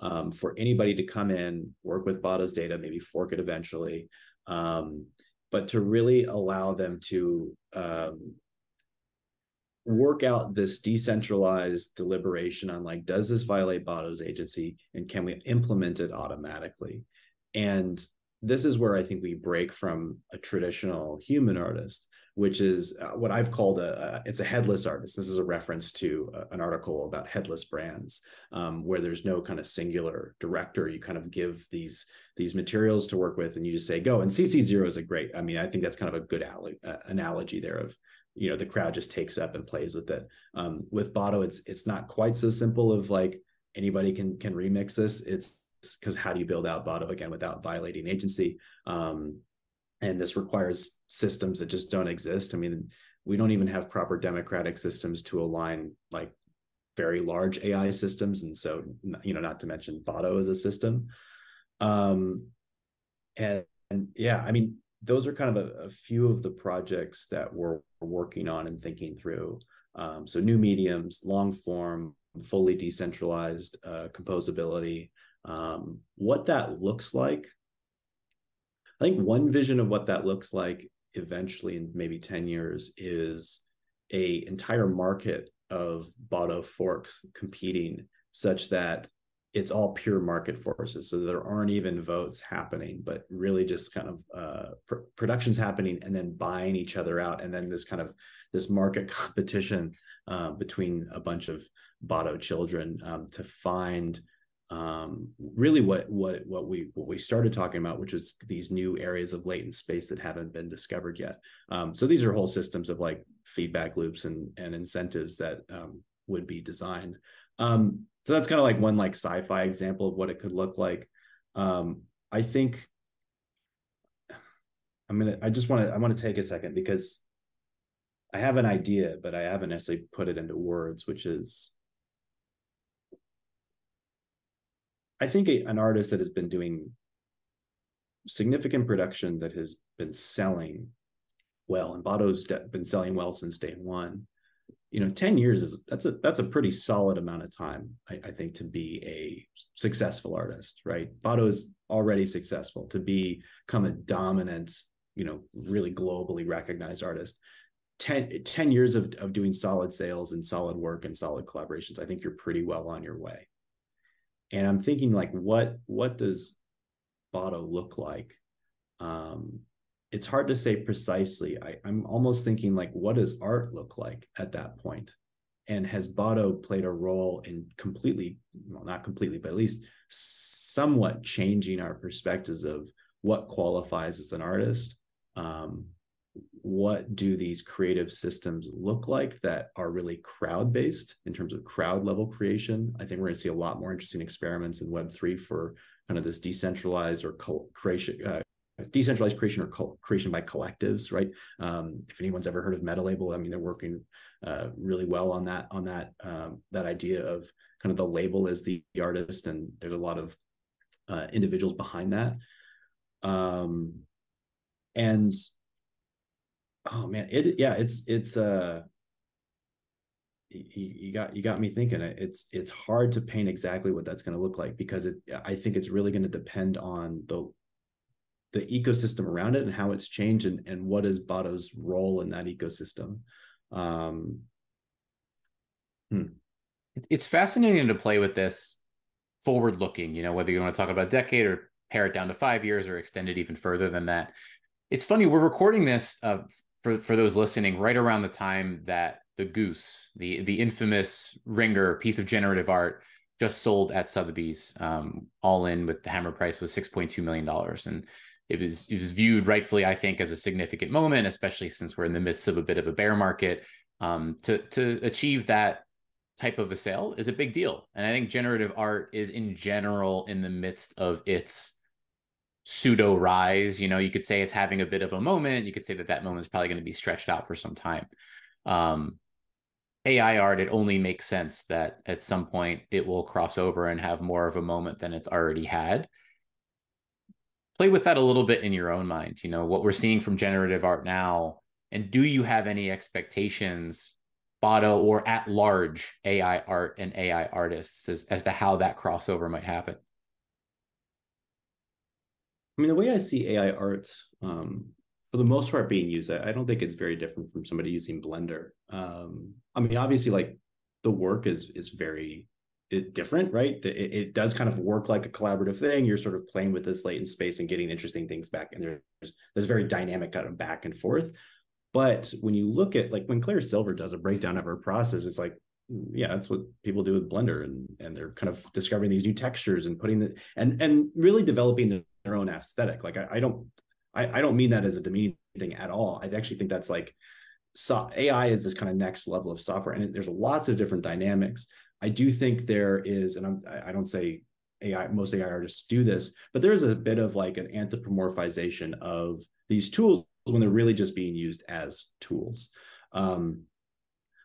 um, for anybody to come in, work with Botto's data, maybe fork it eventually, um, but to really allow them to um, work out this decentralized deliberation on like, does this violate Botto's agency and can we implement it automatically? And this is where I think we break from a traditional human artist, which is what I've called a, a it's a headless artist. This is a reference to a, an article about headless brands, um, where there's no kind of singular director. You kind of give these, these materials to work with and you just say, go. And C C zero is a great, I mean, I think that's kind of a good alley, uh, analogy there of, you know, the crowd just takes up and plays with it. Um, with Botto, it's, it's not quite so simple of like, anybody can, can remix this. It's, because how do you build out Botto again without violating agency? Um, and this requires systems that just don't exist. I mean, we don't even have proper democratic systems to align like very large A I systems. And so, you know, not to mention Botto as a system. Um, and, and yeah, I mean, those are kind of a, a few of the projects that we're working on and thinking through. Um, so new mediums, long form, fully decentralized, uh, composability. Um, what that looks like, I think one vision of what that looks like eventually in maybe ten years is a entire market of Botto forks competing such that it's all pure market forces. So there aren't even votes happening, but really just kind of uh, pr productions happening and then buying each other out. And then this kind of this market competition uh, between a bunch of Botto children um, to find um really what what what we what we started talking about, which is these new areas of latent space that haven't been discovered yet. Um so these are whole systems of like feedback loops and and incentives that um would be designed. Um so that's kind of like one like sci-fi example of what it could look like. um I think I'm gonna I just want to I want to take a second because I have an idea, but I haven't necessarily put it into words, which is I think a, an artist that has been doing significant production that has been selling well, and Botto's been selling well since day one, you know, ten years is that's a that's a pretty solid amount of time, I, I think, to be a successful artist, right? Botto's already successful. To be, become a dominant, you know, really globally recognized artist, ten, ten years of, of doing solid sales and solid work and solid collaborations, I think you're pretty well on your way. And I'm thinking like, what, what does Botto look like? Um, it's hard to say precisely. I, I'm almost thinking like, what does art look like at that point? And has Botto played a role in completely, well, not completely, but at least somewhat changing our perspectives of what qualifies as an artist? Um, what do these creative systems look like that are really crowd-based in terms of crowd level creation? I think we're going to see a lot more interesting experiments in Web three for kind of this decentralized or creation, uh, decentralized creation or creation by collectives, right? Um, if anyone's ever heard of MetaLabel, I mean, they're working uh, really well on that, on that, um, that idea of kind of the label as the artist, and there's a lot of uh, individuals behind that. Um, and oh man, it yeah, it's it's uh you, you got you got me thinking. It's it's hard to paint exactly what that's going to look like, because it I think it's really going to depend on the the ecosystem around it and how it's changed, and and what is Botto's role in that ecosystem. Um, hmm. It's fascinating to play with this forward looking, you know, whether you want to talk about a decade or pare it down to five years or extend it even further than that. It's funny, we're recording this uh, for, for those listening right around the time that the Goose, the, the infamous Ringer piece of generative art, just sold at Sotheby's. Um, all in with the hammer price was six point two million dollars. And it was, it was viewed rightfully, I think, as a significant moment, especially since we're in the midst of a bit of a bear market. Um, to, to achieve that type of a sale is a big deal. And I think generative art is in general in the midst of its pseudo rise. You know, you could say it's having a bit of a moment. You could say that that moment is probably going to be stretched out for some time. Um, A I art, it only makes sense that at some point it will cross over and have more of a moment than it's already had. Play with that a little bit in your own mind, you know, what we're seeing from generative art now, and do you have any expectations, Botto or at large A I art and A I artists, as, as to how that crossover might happen? I mean, the way I see A I art, um, for the most part being used, I, I don't think it's very different from somebody using Blender. Um, I mean, obviously, like, the work is is very it, different, right? It, it does kind of work like a collaborative thing. You're sort of playing with this latent space and getting interesting things back. And there's, there's very dynamic kind of back and forth. But when you look at, like, when Claire Silver does a breakdown of her process, it's like, yeah, that's what people do with Blender, and and they're kind of discovering these new textures and putting the and and really developing their own aesthetic. Like, I, I don't, I, I don't mean that as a demeaning thing at all. I actually think that's, like, so A I is this kind of next level of software, and it, there's lots of different dynamics. I do think there is, and I'm, I don't say A I, most A I artists do this, but there is a bit of, like, an anthropomorphization of these tools when they're really just being used as tools. Um,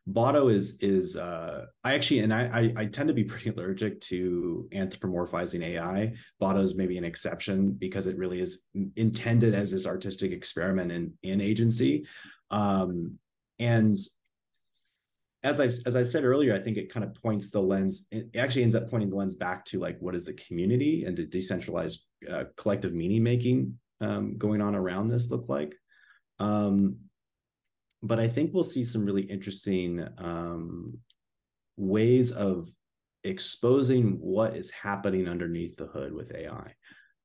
Botto is, is uh, I actually, and I, I, I tend to be pretty allergic to anthropomorphizing A I. Botto is maybe an exception, because it really is intended as this artistic experiment in, in agency. Um, and as I've, as I said earlier, I think it kind of points the lens, it actually ends up pointing the lens back to, like, what is the community and the decentralized uh, collective meaning making um, going on around this look like. Um, but I think we'll see some really interesting um, ways of exposing what is happening underneath the hood with A I.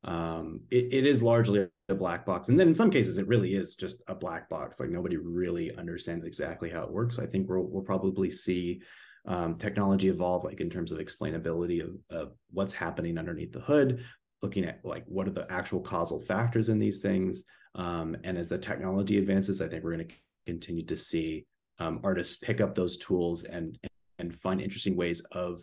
Um, it, it is largely a black box. And then in some cases, it really is just a black box. Like, nobody really understands exactly how it works. I think we'll, we'll probably see um, technology evolve, like, in terms of explainability of, of what's happening underneath the hood, looking at, like, what are the actual causal factors in these things. Um, and as the technology advances, I think we're going to continue to see um, artists pick up those tools and and find interesting ways of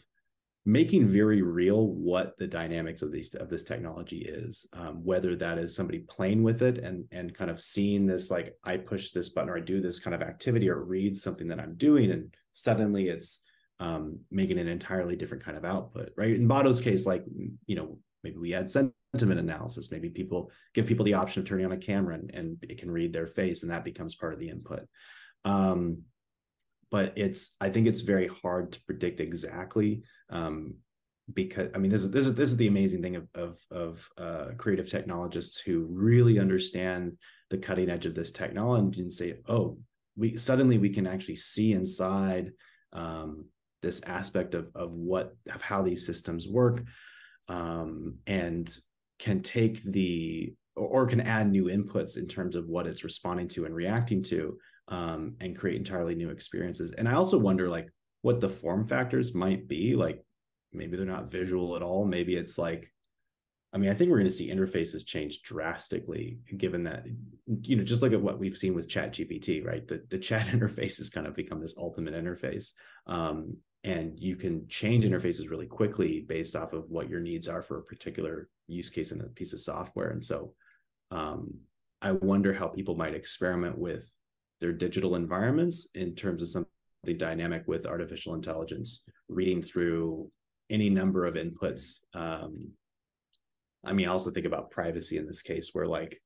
making very real what the dynamics of these of this technology is. Um, whether that is somebody playing with it and and kind of seeing this, like, I push this button or I do this kind of activity or read something that I'm doing, and suddenly it's um, making an entirely different kind of output, right? In Botto's case, like, you know, maybe we add sentiment analysis. Maybe people give people the option of turning on a camera, and, and it can read their face, and that becomes part of the input. Um, but it's, I think it's very hard to predict exactly, um, because I mean, this is this is this is the amazing thing of of, of uh, creative technologists who really understand the cutting edge of this technology and say, oh, we suddenly we can actually see inside um, this aspect of of what of how these systems work. Um, and can take the, or, or can add new inputs in terms of what it's responding to and reacting to, um, and create entirely new experiences. And I also wonder, like, what the form factors might be. Like, maybe they're not visual at all. Maybe it's like, I mean, I think we're going to see interfaces change drastically, given that, you know, just look at what we've seen with ChatGPT, right? The, the chat interface has kind of become this ultimate interface. Um, And you can change interfaces really quickly based off of what your needs are for a particular use case in a piece of software. And so um, I wonder how people might experiment with their digital environments in terms of something dynamic with artificial intelligence, reading through any number of inputs. Um, I mean, I also think about privacy in this case, where, like,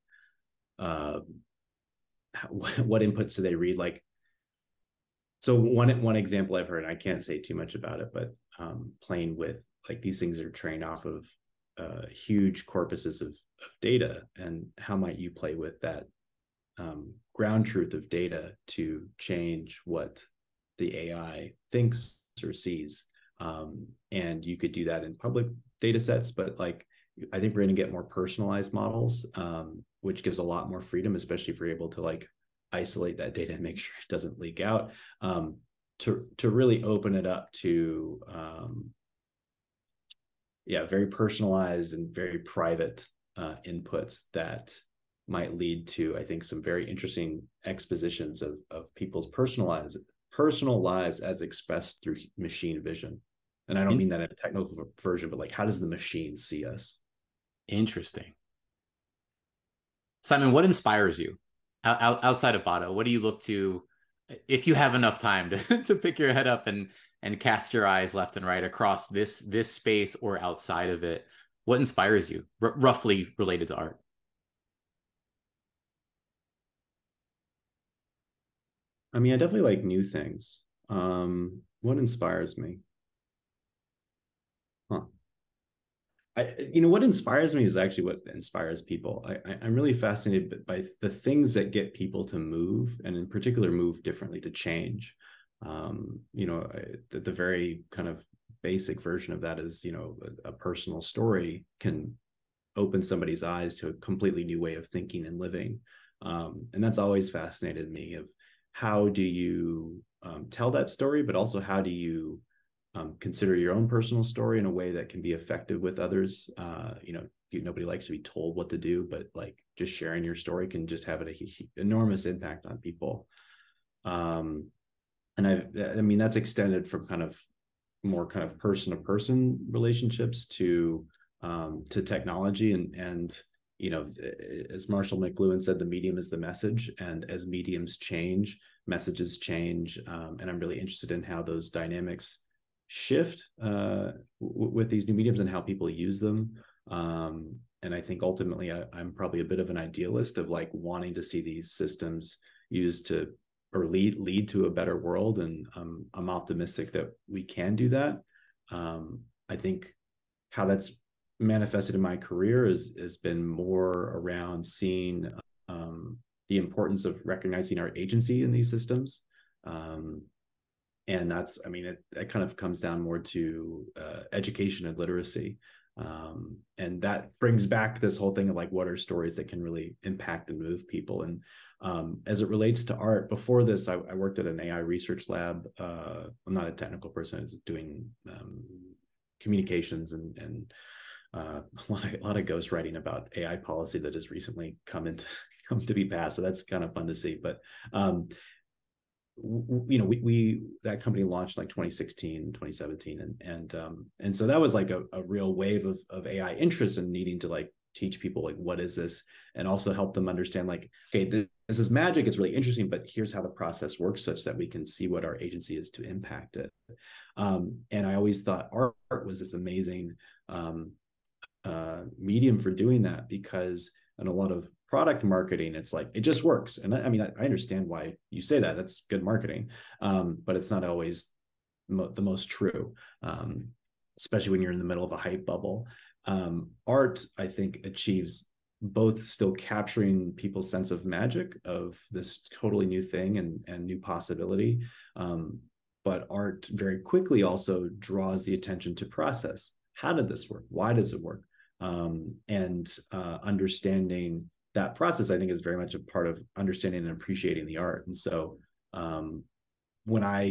uh, what inputs do they read? Like, so one one example I've heard, I can't say too much about it, but um, playing with like these things that are trained off of uh, huge corpuses of, of data, and how might you play with that um, ground truth of data to change what the A I thinks or sees? Um, and you could do that in public data sets, but like, I think we're going to get more personalized models, um, which gives a lot more freedom, especially if we're able to like isolate that data and make sure it doesn't leak out, um, to, to really open it up to, um, yeah, very personalized and very private uh, inputs that might lead to, I think, some very interesting expositions of, of people's personalized personal lives as expressed through machine vision. And I don't mean that in a technical version, but like, how does the machine see us? Interesting. Simon, what inspires you out, outside of Botto? What do you look to, if you have enough time to, to pick your head up and, and cast your eyes left and right across this, this space or outside of it? What inspires you, r- roughly related to art? I mean, I definitely like new things. Um, what inspires me? Huh. I, you know, what inspires me is actually what inspires people. I, I, I'm really fascinated by the things that get people to move, and in particular, move differently, to change. Um, you know, I, the, the very kind of basic version of that is, you know, a, a personal story can open somebody's eyes to a completely new way of thinking and living. Um, and that's always fascinated me, of how do you um, tell that story, but also how do you Um, consider your own personal story in a way that can be effective with others. Uh, you know, you, nobody likes to be told what to do, but like just sharing your story can just have an a, enormous impact on people. Um, and I, I mean, that's extended from kind of more kind of person to person relationships to um, to technology. And, and, you know, as Marshall McLuhan said, the medium is the message. And as mediums change, messages change. Um, and I'm really interested in how those dynamics shift uh, w with these new mediums and how people use them. Um, and I think ultimately I, I'm probably a bit of an idealist of like wanting to see these systems used to or lead lead to a better world. And um, I'm optimistic that we can do that. Um, I think how that's manifested in my career is has been more around seeing um, the importance of recognizing our agency in these systems. Um, And that's, I mean, it, it kind of comes down more to uh, education and literacy. Um, and that brings back this whole thing of like, what are stories that can really impact and move people? And um, as it relates to art, before this, I, I worked at an A I research lab. Uh, I'm not a technical person. I was doing um, communications and, and uh, a lot of, a lot of ghostwriting about A I policy that has recently come into come to be passed. So that's kind of fun to see. But um, you know, we, we, that company launched like twenty sixteen, twenty seventeen. And, and, um, and so that was like a, a real wave of, of A I interest and needing to like teach people, like, what is this? And also help them understand like, okay, this, this is magic. It's really interesting, but here's how the process works such that we can see what our agency is to impact it. Um, and I always thought art was this amazing, um, uh, medium for doing that, because in a lot of product marketing, it's like, it just works. And I, I mean, I, I understand why you say that. That's good marketing, um, but it's not always mo the most true, um, especially when you're in the middle of a hype bubble. Um, art, I think, achieves both still capturing people's sense of magic of this totally new thing and, and new possibility, um, but art very quickly also draws the attention to process. How did this work? Why does it work? Um, and uh, understanding that process, I think, is very much a part of understanding and appreciating the art. And so um, when I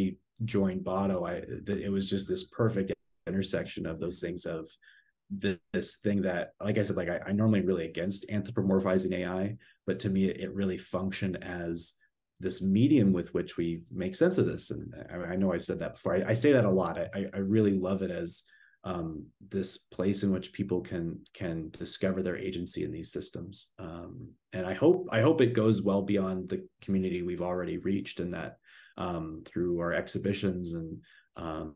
joined Botto, I, the, it was just this perfect intersection of those things of this, this thing that, like I said, like I, I normally really against anthropomorphizing A I, but to me, it, it really functioned as this medium with which we make sense of this. And I, I know I've said that before. I, I say that a lot. I, I really love it as um this place in which people can can discover their agency in these systems, um and i hope i hope it goes well beyond the community we've already reached, and that um through our exhibitions and um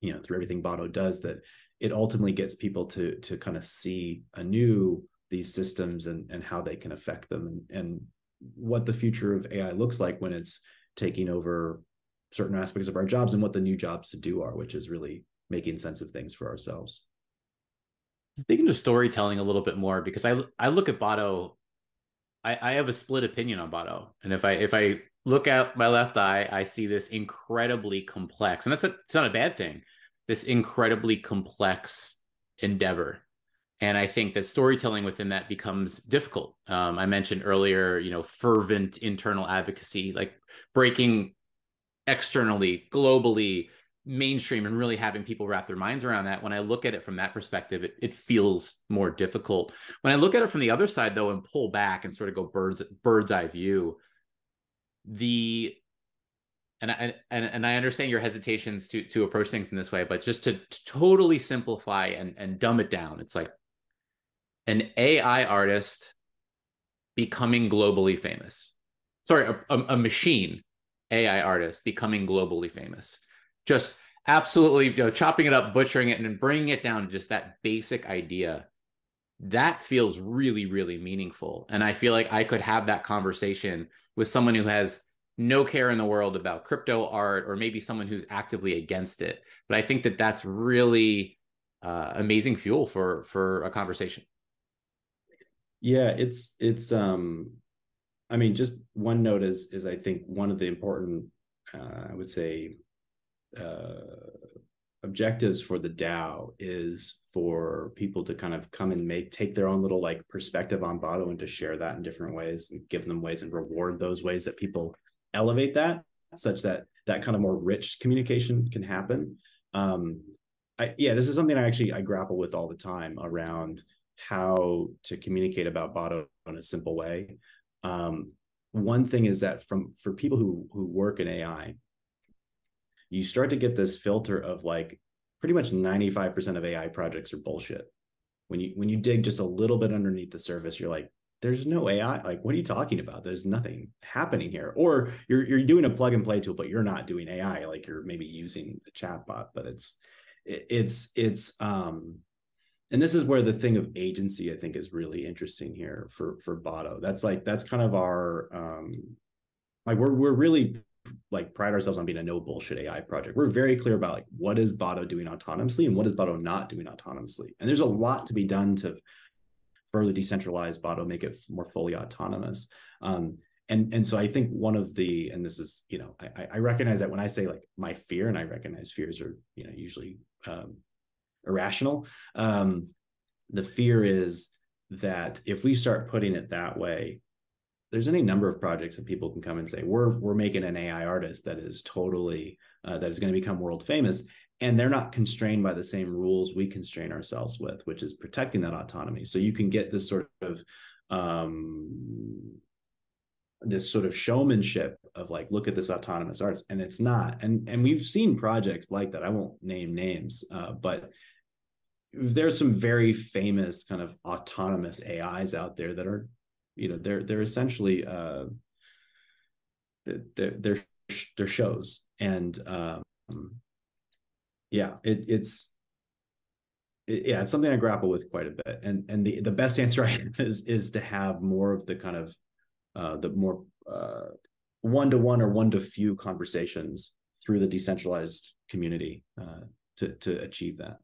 you know, through everything Botto does, that it ultimately gets people to to kind of see anew these systems and and how they can affect them, and, and what the future of A I looks like when it's taking over certain aspects of our jobs and what the new jobs to do are, which is really making sense of things for ourselves. Thinking of storytelling a little bit more, because I I look at Botto, I, I have a split opinion on Botto. And if I if I look out my left eye, I see this incredibly complex, and that's a, it's not a bad thing, this incredibly complex endeavor. And I think that storytelling within that becomes difficult. Um, I mentioned earlier, you know, fervent internal advocacy, like breaking externally, globally, mainstream, and really having people wrap their minds around that. When I look at it from that perspective, it, it feels more difficult. When I look at it from the other side, though, and pull back and sort of go bird's bird's eye view, the and I and, and I understand your hesitations to to approach things in this way, but just to, to totally simplify and and dumb it down, it's like an A I artist becoming globally famous. Sorry, a, a, a machine A I artist becoming globally famous. Just absolutely, you know, chopping it up, butchering it, and then bringing it down to just that basic idea. That feels really, really meaningful. And I feel like I could have that conversation with someone who has no care in the world about crypto art, or maybe someone who's actively against it. But I think that that's really uh, amazing fuel for for a conversation. Yeah, it's it's. Um, I mean, just one note is is I think one of the important, uh, I would say, uh objectives for the DAO is for people to kind of come and make take their own little like perspective on Botto, and to share that in different ways, and give them ways and reward those ways that people elevate that, such that that kind of more rich communication can happen. um I yeah this is something I actually I grapple with all the time, around how to communicate about Botto in a simple way. Um one thing is that from for people who who work in A I, you start to get this filter of like pretty much ninety-five percent of A I projects are bullshit. When you when you dig just a little bit underneath the surface, you're like, there's no A I. Like, what are you talking about? There's nothing happening here. Or you're you're doing a plug and play tool, but you're not doing A I. Like, you're maybe using a chatbot, but it's it, it's it's um. And this is where the thing of agency, I think, is really interesting here for for Botto. That's like that's kind of our um, like we're we're really. like pride ourselves on being a no bullshit A I project. We're very clear about like what is Botto doing autonomously and what is Botto not doing autonomously. And there's a lot to be done to further decentralize Botto, make it more fully autonomous. Um, and and so I think one of the, and this is, you know, I, I recognize that when I say like my fear, and I recognize fears are, you know, usually um, irrational. Um, the fear is that if we start putting it that way, there's any number of projects that people can come and say, we're we're making an A I artist that is totally, uh, that is going to become world famous. And they're not constrained by the same rules we constrain ourselves with, which is protecting that autonomy. So you can get this sort of, um, this sort of showmanship of like, look at this autonomous artist. And it's not. And, and we've seen projects like that. I won't name names, uh, but there's some very famous kind of autonomous A Is out there that are, you know, they're they're essentially uh, they're they're they're shows, and um, yeah, it, it's it, yeah, it's something I grapple with quite a bit. And and the the best answer I have is is to have more of the kind of uh, the more uh, one to one or one to few conversations through the decentralized community uh, to to achieve that.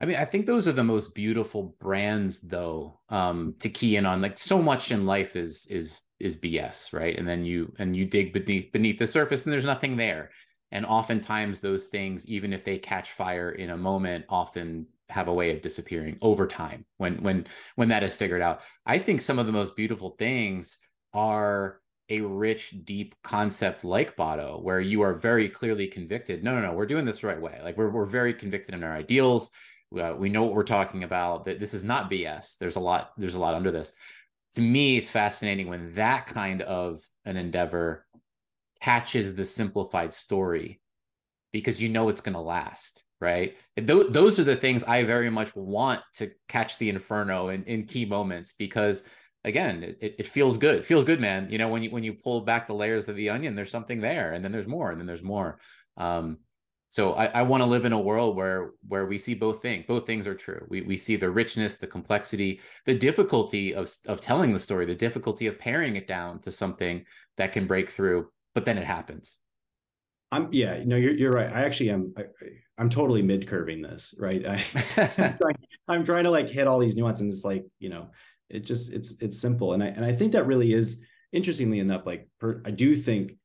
I mean, I think those are the most beautiful brands, though, um, to key in on. Like, so much in life is is is B S, right? And then you and you dig beneath beneath the surface, and there's nothing there. And oftentimes, those things, even if they catch fire in a moment, often have a way of disappearing over time when when when that is figured out. I think some of the most beautiful things are a rich, deep concept like Botto, where you are very clearly convicted. No, no, no, we're doing this the right way. Like, we're we're very convicted in our ideals. Uh, we know what we're talking about, that this is not B S. There's a lot, there's a lot under this. To me, it's fascinating when that kind of an endeavor catches the simplified story, because you know it's going to last, right? Th those are the things I very much want to catch the inferno in, in key moments, because again, it, it feels good. It feels good, man. You know, when you, when you pull back the layers of the onion, there's something there, and then there's more, and then there's more. Um, So I, I want to live in a world where where we see both things. Both things are true. We we see the richness, the complexity, the difficulty of of telling the story, the difficulty of paring it down to something that can break through. But then it happens. I'm yeah. No, you're you're right. I actually am. I, I'm totally mid curving this, right? I, I'm, trying, I'm trying to like hit all these nuances, and it's like you know, it just it's it's simple. And I and I think that really is interestingly enough. Like per, I do think.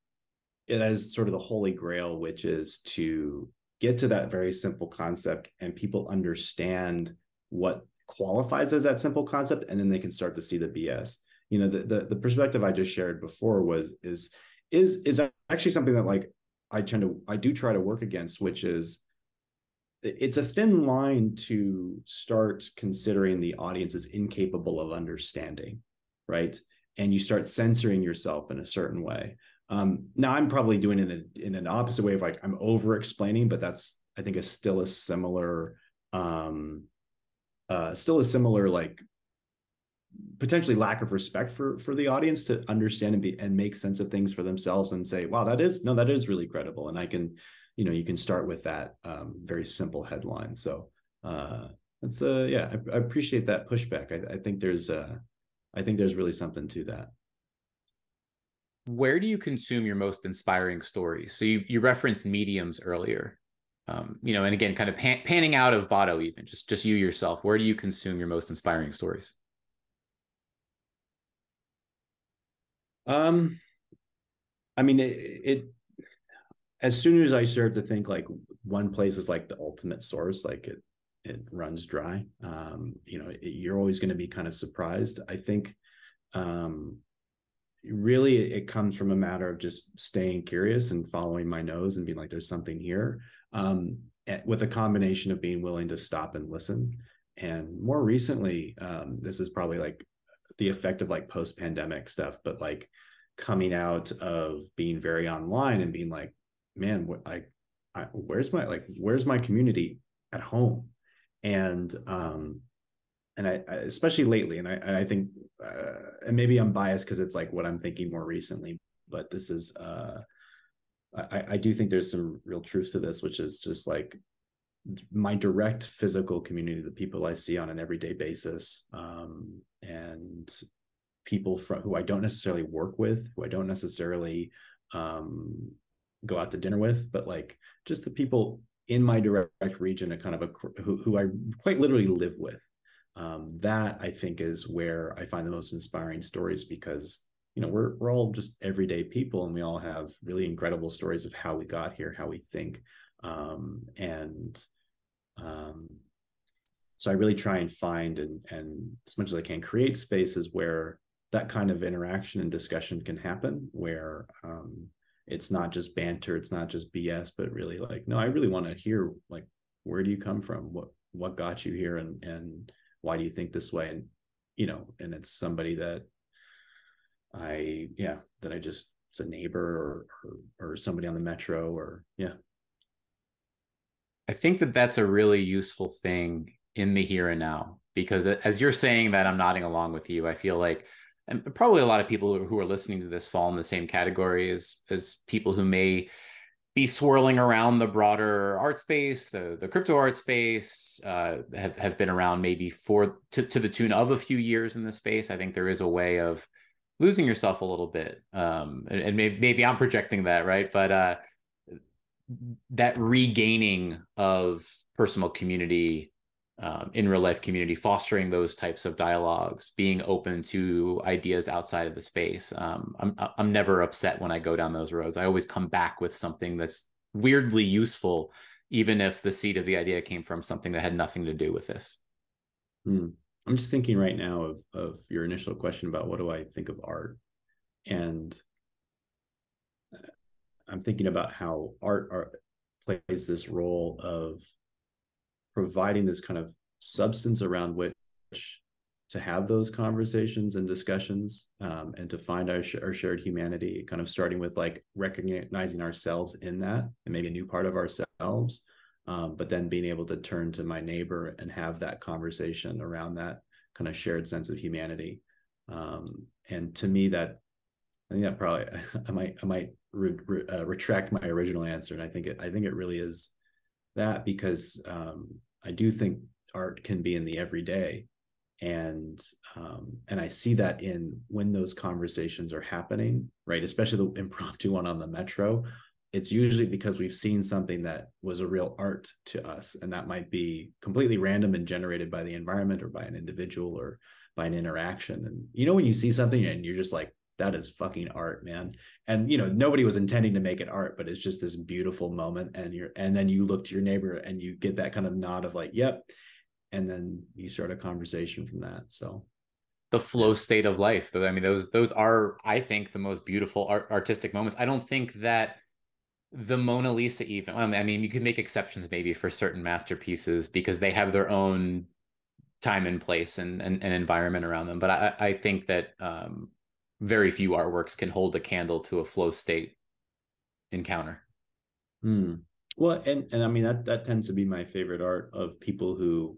It is sort of the holy grail, which is to get to that very simple concept and people understand what qualifies as that simple concept, and then they can start to see the B S. You know, the the, the perspective I just shared before was is is is actually something that like I tend to I do try to work against, which is it's a thin line to start considering the audience is incapable of understanding, right? And you start censoring yourself in a certain way. Um, now I'm probably doing it in, a, in an opposite way of like, I'm over explaining, but that's, I think is still a similar, um, uh, still a similar, like potentially lack of respect for, for the audience to understand and be, and make sense of things for themselves and say, wow, that is, no, that is really credible. And I can, you know, you can start with that, um, very simple headline. So, uh, that's uh yeah, I, I appreciate that pushback. I, I think there's, uh, I think there's really something to that. Where do you consume your most inspiring stories? So you, you referenced mediums earlier, um, you know, and again, kind of pan, panning out of Botto even, just, just you yourself, where do you consume your most inspiring stories? Um, I mean, it, it, as soon as I start to think like one place is like the ultimate source, like it, it runs dry, um, you know, it, you're always going to be kind of surprised. I think, um, really it comes from a matter of just staying curious and following my nose and being like, there's something here, um, with a combination of being willing to stop and listen. And more recently, um, this is probably like the effect of like post-pandemic stuff, but like coming out of being very online and being like, man, I, I, where's my, like, where's my community at home? And, um, And I, I, especially lately, and I, and I think, uh, and maybe I'm biased because it's like what I'm thinking more recently, but this is, uh, I, I do think there's some real truth to this, which is just like my direct physical community, the people I see on an everyday basis, um, and people from who I don't necessarily work with, who I don't necessarily um, go out to dinner with, but like just the people in my direct region, a kind of a who, who I quite literally live with. Um, that I think is where I find the most inspiring stories, because, you know, we're, we're all just everyday people and we all have really incredible stories of how we got here, how we think. Um, and um, so I really try and find and, and as much as I can create spaces where that kind of interaction and discussion can happen, where um, it's not just banter, it's not just B S, but really like, no, I really want to hear, like, where do you come from? What, what got you here? And, and, why do you think this way? And, you know, and it's somebody that I, yeah, that I just, it's a neighbor or, or, or somebody on the metro or, yeah. I think that that's a really useful thing in the here and now, because as you're saying that, I'm nodding along with you. I feel like, and probably a lot of people who are listening to this fall in the same category as, as people who may be swirling around the broader art space, the, the crypto art space, uh, have, have been around maybe for to, to the tune of a few years in this space. I think there is a way of losing yourself a little bit. Um, and, and maybe, maybe I'm projecting that, right? But uh, that regaining of personal community, um, in real life community, fostering those types of dialogues, being open to ideas outside of the space. Um, I'm, I'm never upset when I go down those roads. I always come back with something that's weirdly useful, even if the seed of the idea came from something that had nothing to do with this. Hmm. I'm just thinking right now of, of your initial question about what do I think of art? And I'm thinking about how art, art plays this role of providing this kind of substance around which to have those conversations and discussions, um, and to find our, sh our shared humanity, kind of starting with like recognizing ourselves in that and maybe a new part of ourselves, um, but then being able to turn to my neighbor and have that conversation around that kind of shared sense of humanity. Um, and to me that, I think that probably, I might, I might re re uh, retract my original answer. And I think it, I think it really is that, because um, I do think art can be in the everyday. And um, and I see that in when those conversations are happening, right? Especially the impromptu one on the metro. It's usually because we've seen something that was a real art to us. And that might be completely random and generated by the environment or by an individual or by an interaction. And, you know, when you see something and you're just like, that is fucking art, man. And, you know, nobody was intending to make it art, but it's just this beautiful moment. And you're, and then you look to your neighbor and you get that kind of nod of like, yep. And then you start a conversation from that. So the flow state of life, I mean, those, those are, I think, the most beautiful art, artistic moments. I don't think that the Mona Lisa, even, I mean, you can make exceptions maybe for certain masterpieces because they have their own time and place and, and, and environment around them. But I, I think that um, very few artworks can hold a candle to a flow state encounter. Hmm. Well, and, and I mean, that, that tends to be my favorite art of people who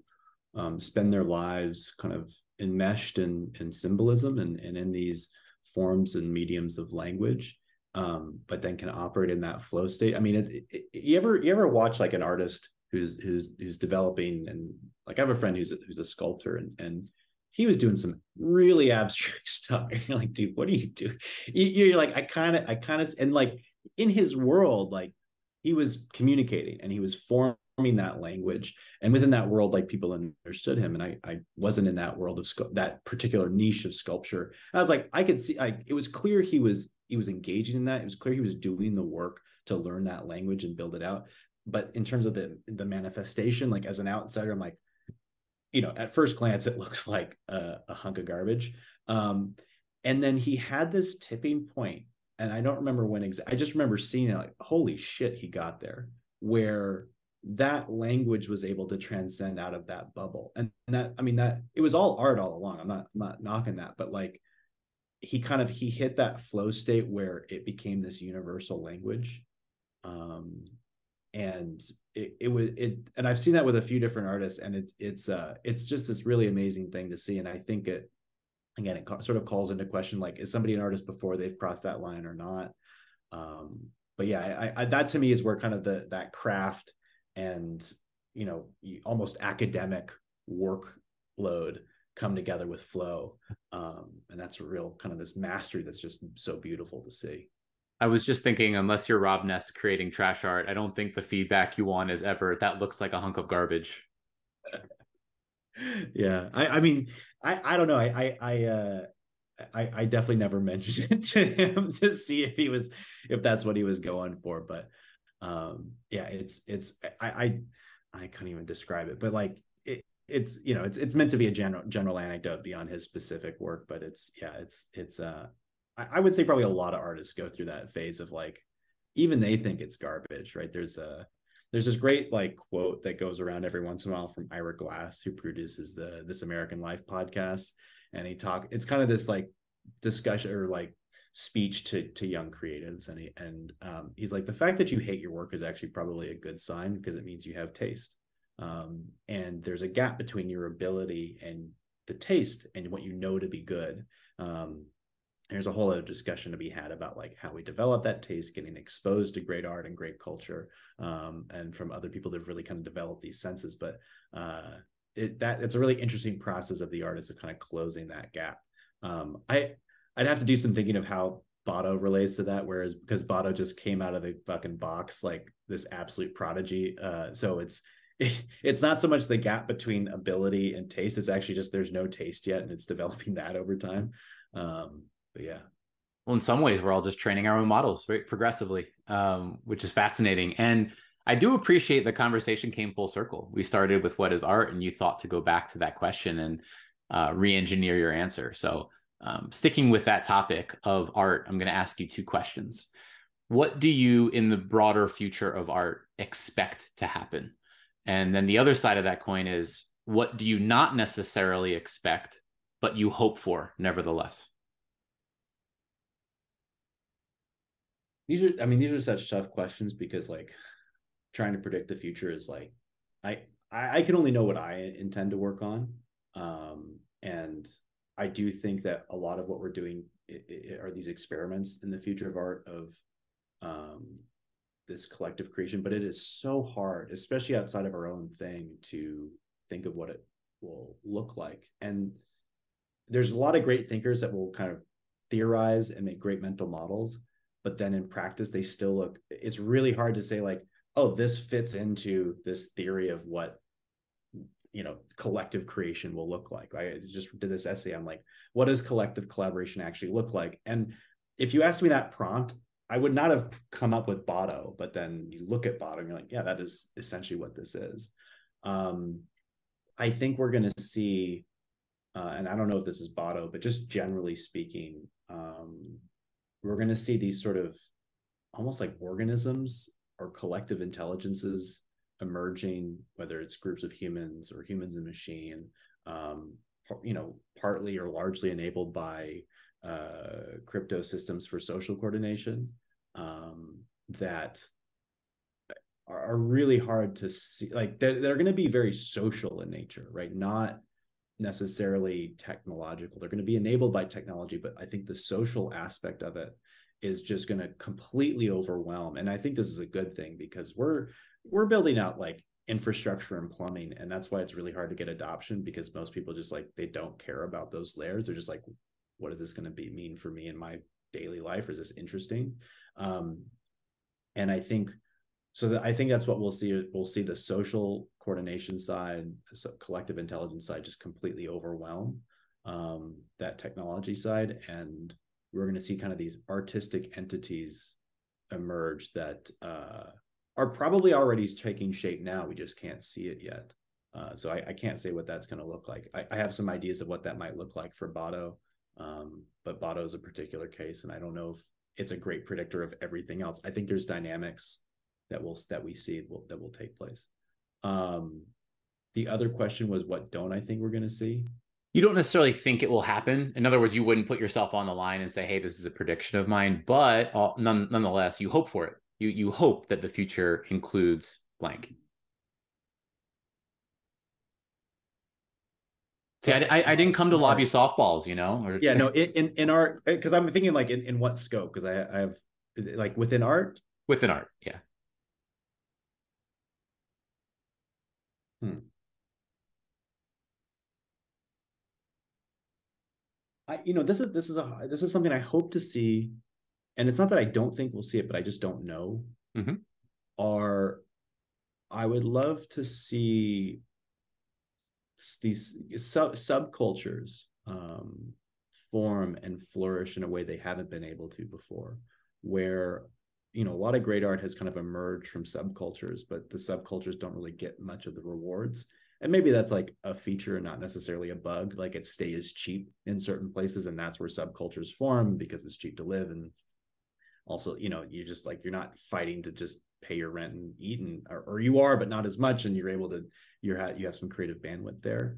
um, spend their lives kind of enmeshed in, in symbolism and, and in these forms and mediums of language. Um, but then can operate in that flow state. I mean, it, it, you ever you ever watch like an artist who's who's who's developing, and like I have a friend who's who's a sculptor, and and he was doing some really abstract stuff. And you're like, dude, what are you doing? You, you're like, I kind of, I kind of, and like in his world, like he was communicating and he was forming that language, and within that world, like people understood him. And I, I wasn't in that world of that particular niche of sculpture. And I was like, I could see, like it was clear he was. He was engaging in that. It was clear he was doing the work to learn that language and build it out. But in terms of the the manifestation, like as an outsider, I'm like, you know, at first glance, it looks like a, a hunk of garbage. Um, and then he had this tipping point, and I don't remember when exactly. I just remember seeing it like, holy shit, he got there, where that language was able to transcend out of that bubble. And, and that, I mean, that it was all art all along. I'm not, I'm not knocking that, but like, he kind of, he hit that flow state where it became this universal language. Um, and it, it was, it, and I've seen that with a few different artists, and it, it's, uh, it's just this really amazing thing to see. And I think it, again, it sort of calls into question, like, is somebody an artist before they've crossed that line or not? Um, but yeah, I, I, that to me is where kind of the, that craft and, you know, almost academic workload come together with flow, um and that's a real kind of this mastery that's just so beautiful to see. I was just thinking, unless you're Rob Ness creating trash art, I don't think the feedback you want is ever that looks like a hunk of garbage. Yeah, I, I mean I I don't know I I I, uh, I I definitely never mentioned it to him to see if he was if that's what he was going for, but um yeah, it's it's I I I couldn't even describe it, but like it's, you know, it's, it's meant to be a general, general anecdote beyond his specific work, but it's, yeah, it's, it's, uh, I, I would say probably a lot of artists go through that phase of like, even they think it's garbage, right? There's a, there's this great like quote that goes around every once in a while from Ira Glass, who produces the This American Life podcast. And he talk, it's kind of this like discussion or like speech to, to young creatives. And he, and um, he's like, the fact that you hate your work is actually probably a good sign, because it means you have taste. Um, and there's a gap between your ability and the taste and what you know to be good. Um, there's a whole other discussion to be had about like how we develop that taste, getting exposed to great art and great culture, um, and from other people that have really kind of developed these senses. But uh, it, that it's a really interesting process of the artist of kind of closing that gap. Um, I, I'd have to do some thinking of how Botto relates to that, whereas because Botto just came out of the fucking box, like this absolute prodigy. Uh, so it's, it's not so much the gap between ability and taste. It's actually just there's no taste yet, and it's developing that over time. Um, but yeah. Well, in some ways, we're all just training our own models, right, progressively, um, which is fascinating. And I do appreciate the conversation came full circle. We started with what is art, and you thought to go back to that question and uh, re-engineer your answer. So um, sticking with that topic of art, I'm going to ask you two questions. What do you, in the broader future of art, expect to happen? And then the other side of that coin is, what do you not necessarily expect, but you hope for nevertheless? These are, I mean, these are such tough questions, because like trying to predict the future is like, I, I can only know what I intend to work on. Um, and I do think that a lot of what we're doing it, it, are these experiments in the future of art of, um, this collective creation, but it is so hard, especially outside of our own thing, to think of what it will look like. And there's a lot of great thinkers that will kind of theorize and make great mental models, but then in practice, they still look, it's really hard to say like, oh, this fits into this theory of what, you know, collective creation will look like. I just did this essay. I'm like, what does collective collaboration actually look like? And if you asked me that prompt, I would not have come up with Botto, but then you look at Botto and you're like, yeah, that is essentially what this is. Um, I think we're going to see, uh, and I don't know if this is Botto, but just generally speaking, um, we're going to see these sort of almost like organisms or collective intelligences emerging, whether it's groups of humans or humans and machine, um, you know, partly or largely enabled by uh, crypto systems for social coordination um, that are really hard to see. Like they're, they're going to be very social in nature, right? Not necessarily technological. They're going to be enabled by technology, but I think the social aspect of it is just going to completely overwhelm. And I think this is a good thing because we're, we're building out like infrastructure and plumbing. And that's why it's really hard to get adoption, because most people just like, they don't care about those layers. They're just like, what is this going to be mean for me in my daily life? Is this interesting? Um, and I think, so that, I think that's what we'll see. We'll see the social coordination side, so collective intelligence side, just completely overwhelm um, that technology side. And we're going to see kind of these artistic entities emerge that uh, are probably already taking shape now. We just can't see it yet. Uh, so I, I can't say what that's going to look like. I, I have some ideas of what that might look like for Botto, um, but Botto is a particular case, and I don't know if it's a great predictor of everything else. I think there's dynamics that will that we see will, that will take place. Um, the other question was, what don't I think we're going to see? You don't necessarily think it will happen. In other words, you wouldn't put yourself on the line and say, hey, this is a prediction of mine, but all, none, nonetheless, you hope for it. You, you hope that the future includes blank. See, I, I, I didn't come to lobby softballs, you know? Or... Yeah, no, in, in art, because I'm thinking like in, in what scope? Because I, I have like within art? Within art, yeah. Hmm. I, you know, this is this is a this is something I hope to see, and it's not that I don't think we'll see it, but I just don't know. Mm-hmm. Or I would love to see these sub subcultures um, form and flourish in a way they haven't been able to before, where you know a lot of great art has kind of emerged from subcultures, but the subcultures don't really get much of the rewards. And maybe that's like a feature and not necessarily a bug, like it stays cheap in certain places. And that's where subcultures form because it's cheap to live. And also, you know, you just like, you're not fighting to just pay your rent and eat and, or, or you are, but not as much. And you're able to, you're, you have some creative bandwidth there.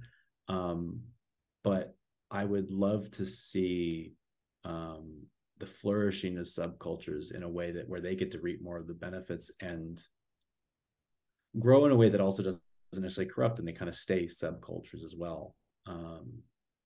Um, but I would love to see um, the flourishing of subcultures in a way that where they get to reap more of the benefits and grow in a way that also doesn't initially corrupt, and they kind of stay subcultures as well. Um,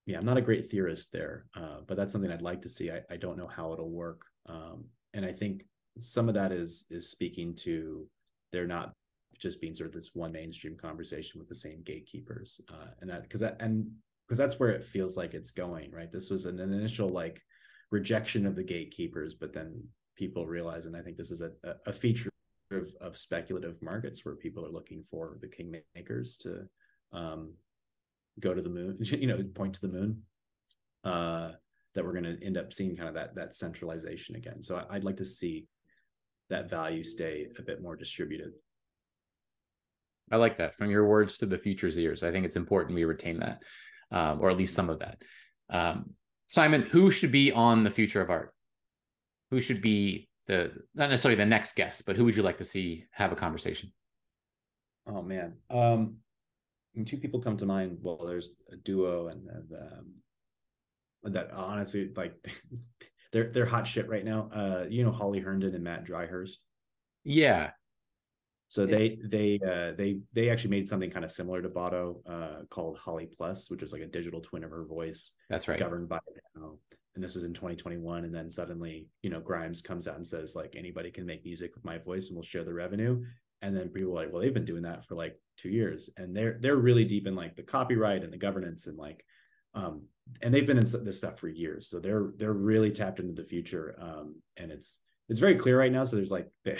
yeah, I'm not a great theorist there, uh, but that's something I'd like to see. I, I don't know how it'll work. Um, and I think some of that is is speaking to they're not just being sort of this one mainstream conversation with the same gatekeepers. Uh, and that because that and because that's where it feels like it's going, right? This was an, an initial like rejection of the gatekeepers, but then people realize, and I think this is a, a feature Of, of speculative markets where people are looking for the kingmakers to um, go to the moon, you know, point to the moon, uh, that we're going to end up seeing kind of that that centralization again. So I, I'd like to see that value stay a bit more distributed. I like that. From your words to the future's ears. I think it's important we retain that, um, or at least some of that. Um, Simon, who should be on the future of art? Who should be the, not necessarily the next guest, but who would you like to see have a conversation? Oh man, um, two people come to mind. Well, there's a duo, and, and um, that honestly, like they're they're hot shit right now. Uh, you know, Holly Herndon and Matt Dryhurst. Yeah. So they they uh, they they actually made something kind of similar to Botto, uh, called Holly Plus, which is like a digital twin of her voice. That's right. Governed by DAO. and this was in twenty twenty-one. And then suddenly, you know, Grimes comes out and says, like, anybody can make music with my voice and we'll share the revenue. And then people are like, well, they've been doing that for like two years. And they're, they're really deep in like the copyright and the governance and like, um, and they've been in this stuff for years. So they're, they're really tapped into the future. Um, and it's, it's very clear right now. So there's like, they,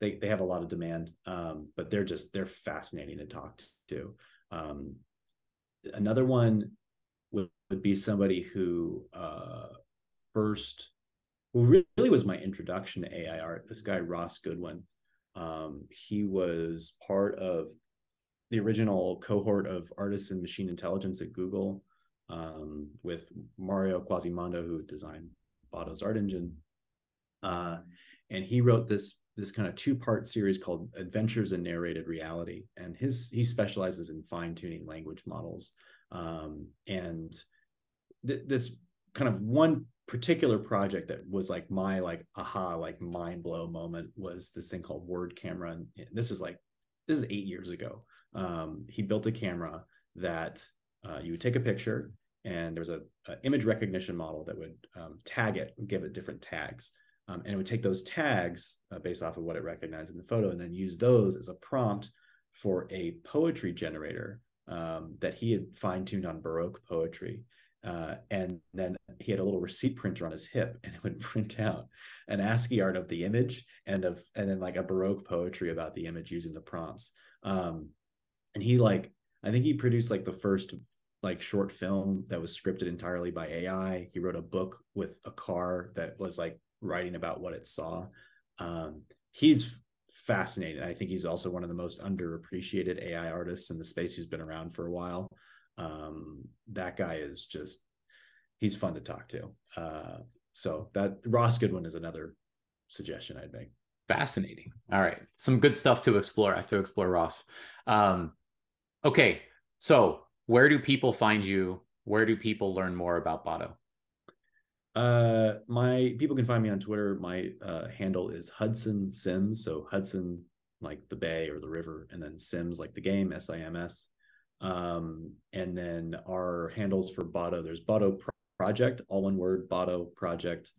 they, they have a lot of demand, um, but they're just, they're fascinating to talk to. Um, another one would, would be somebody who uh, first, who really was my introduction to A I art, this guy, Ross Goodwin. Um, he was part of the original cohort of artists in machine intelligence at Google, um, with Mario Quasimondo, who designed Botto's art engine. Uh, and he wrote this, this kind of two-part series called Adventures in Narrated Reality. And his, he specializes in fine-tuning language models. Um, and th this kind of one particular project that was like my like aha like mind blow moment was this thing called Word Camera, and this is like this is eight years ago. Um, he built a camera that uh, you would take a picture, and there was a, a image recognition model that would um, tag it, give it different tags, um, and it would take those tags uh, based off of what it recognized in the photo, and then use those as a prompt for a poetry generator um, that he had fine-tuned on Baroque poetry. Uh, and then he had a little receipt printer on his hip, and it would print out an ASCII art of the image and of, and then like a Baroque poetry about the image using the prompts. Um, and he like, I think he produced like the first like short film that was scripted entirely by A I. He wrote a book with a car that was like writing about what it saw. Um, he's fascinating. I think he's also one of the most underappreciated A I artists in the space, who's been around for a while. Um, that guy is just, he's fun to talk to. Uh, so that Ross Goodwin is another suggestion I'd make. Fascinating. All right. Some good stuff to explore. I have to explore Ross. Um, okay. So where do people find you? Where do people learn more about Botto? Uh, my people can find me on Twitter. My, uh, handle is Hudson Sims. So Hudson, like the bay or the river, and then Sims, like the game, S I M S. Um, and then our handles for Botto, there's Botto Pro Project, all one word, Botto Project,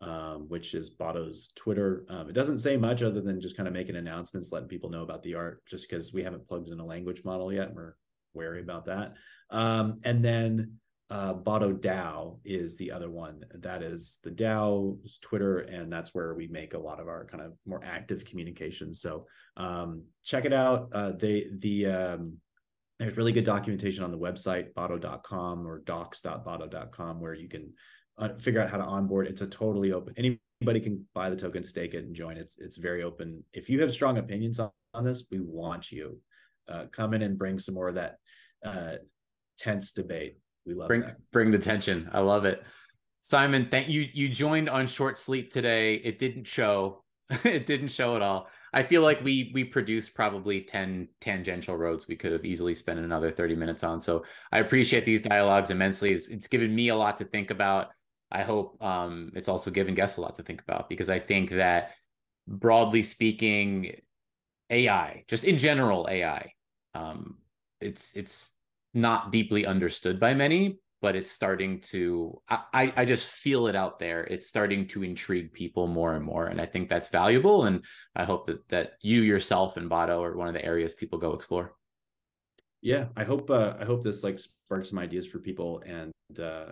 um, which is Botto's Twitter. Um, it doesn't say much other than just kind of making announcements, letting people know about the art, just because we haven't plugged in a language model yet. And we're wary about that. Um, and then uh, Botto DAO is the other one. That is the DAO's Twitter, and that's where we make a lot of our kind of more active communication. So um, check it out. Uh, they, the... Um, There's really good documentation on the website, botto dot com or docs dot botto dot com, where you can uh, figure out how to onboard. It's a totally open, anybody can buy the token, stake it, and join. It's, it's very open. If you have strong opinions on, on this, we want you. Uh, come in and bring some more of that uh, tense debate. We love bring, that. Bring the tension. I love it. Simon, thank you. You joined on short sleep today. It didn't show. It didn't show at all. I feel like we we produced probably ten tangential roads we could have easily spent another thirty minutes on. So I appreciate these dialogues immensely. It's, it's given me a lot to think about. I hope um, it's also given guests a lot to think about, because I think that broadly speaking, A I, just in general A I, um, it's it's not deeply understood by many, but it's starting to, I, I just feel it out there. It's starting to intrigue people more and more. And I think that's valuable. And I hope that that you yourself and Botto are one of the areas people go explore. Yeah, I hope uh, I hope this like sparks some ideas for people. And, uh,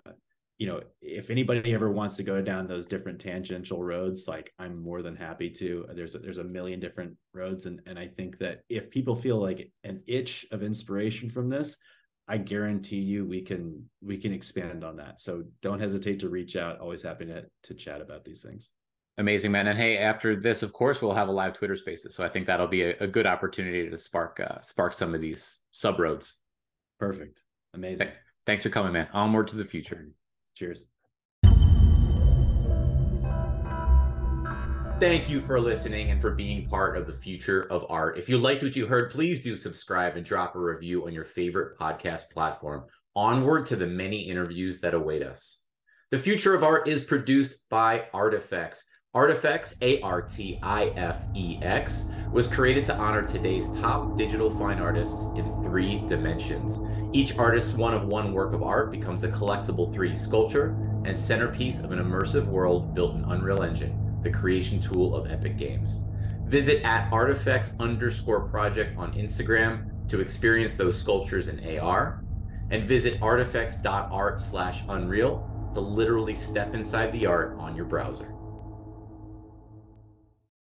you know, if anybody ever wants to go down those different tangential roads, like I'm more than happy to. There's a, there's a million different roads. And, and I think that if people feel like an itch of inspiration from this, I guarantee you we can we can expand on that. So don't hesitate to reach out. Always happy to, to chat about these things. Amazing, man. And hey, after this, of course, we'll have a live Twitter Spaces. So I think that'll be a, a good opportunity to spark uh, spark some of these sub roads. Perfect. Amazing. Th thanks for coming, man. Onward to the future. Cheers. Thank you for listening and for being part of the future of art. If you liked what you heard, please do subscribe and drop a review on your favorite podcast platform. Onward to the many interviews that await us. The Future of Art is produced by Artifacts. Artifex, A R T I F E X, was created to honor today's top digital fine artists in three dimensions. Each artist's one of one work of art becomes a collectible three D sculpture and centerpiece of an immersive world built in Unreal Engine, the creation tool of Epic Games. Visit at artifex underscore project on Instagram to experience those sculptures in A R, and visit artifex dot art slash unreal to literally step inside the art on your browser.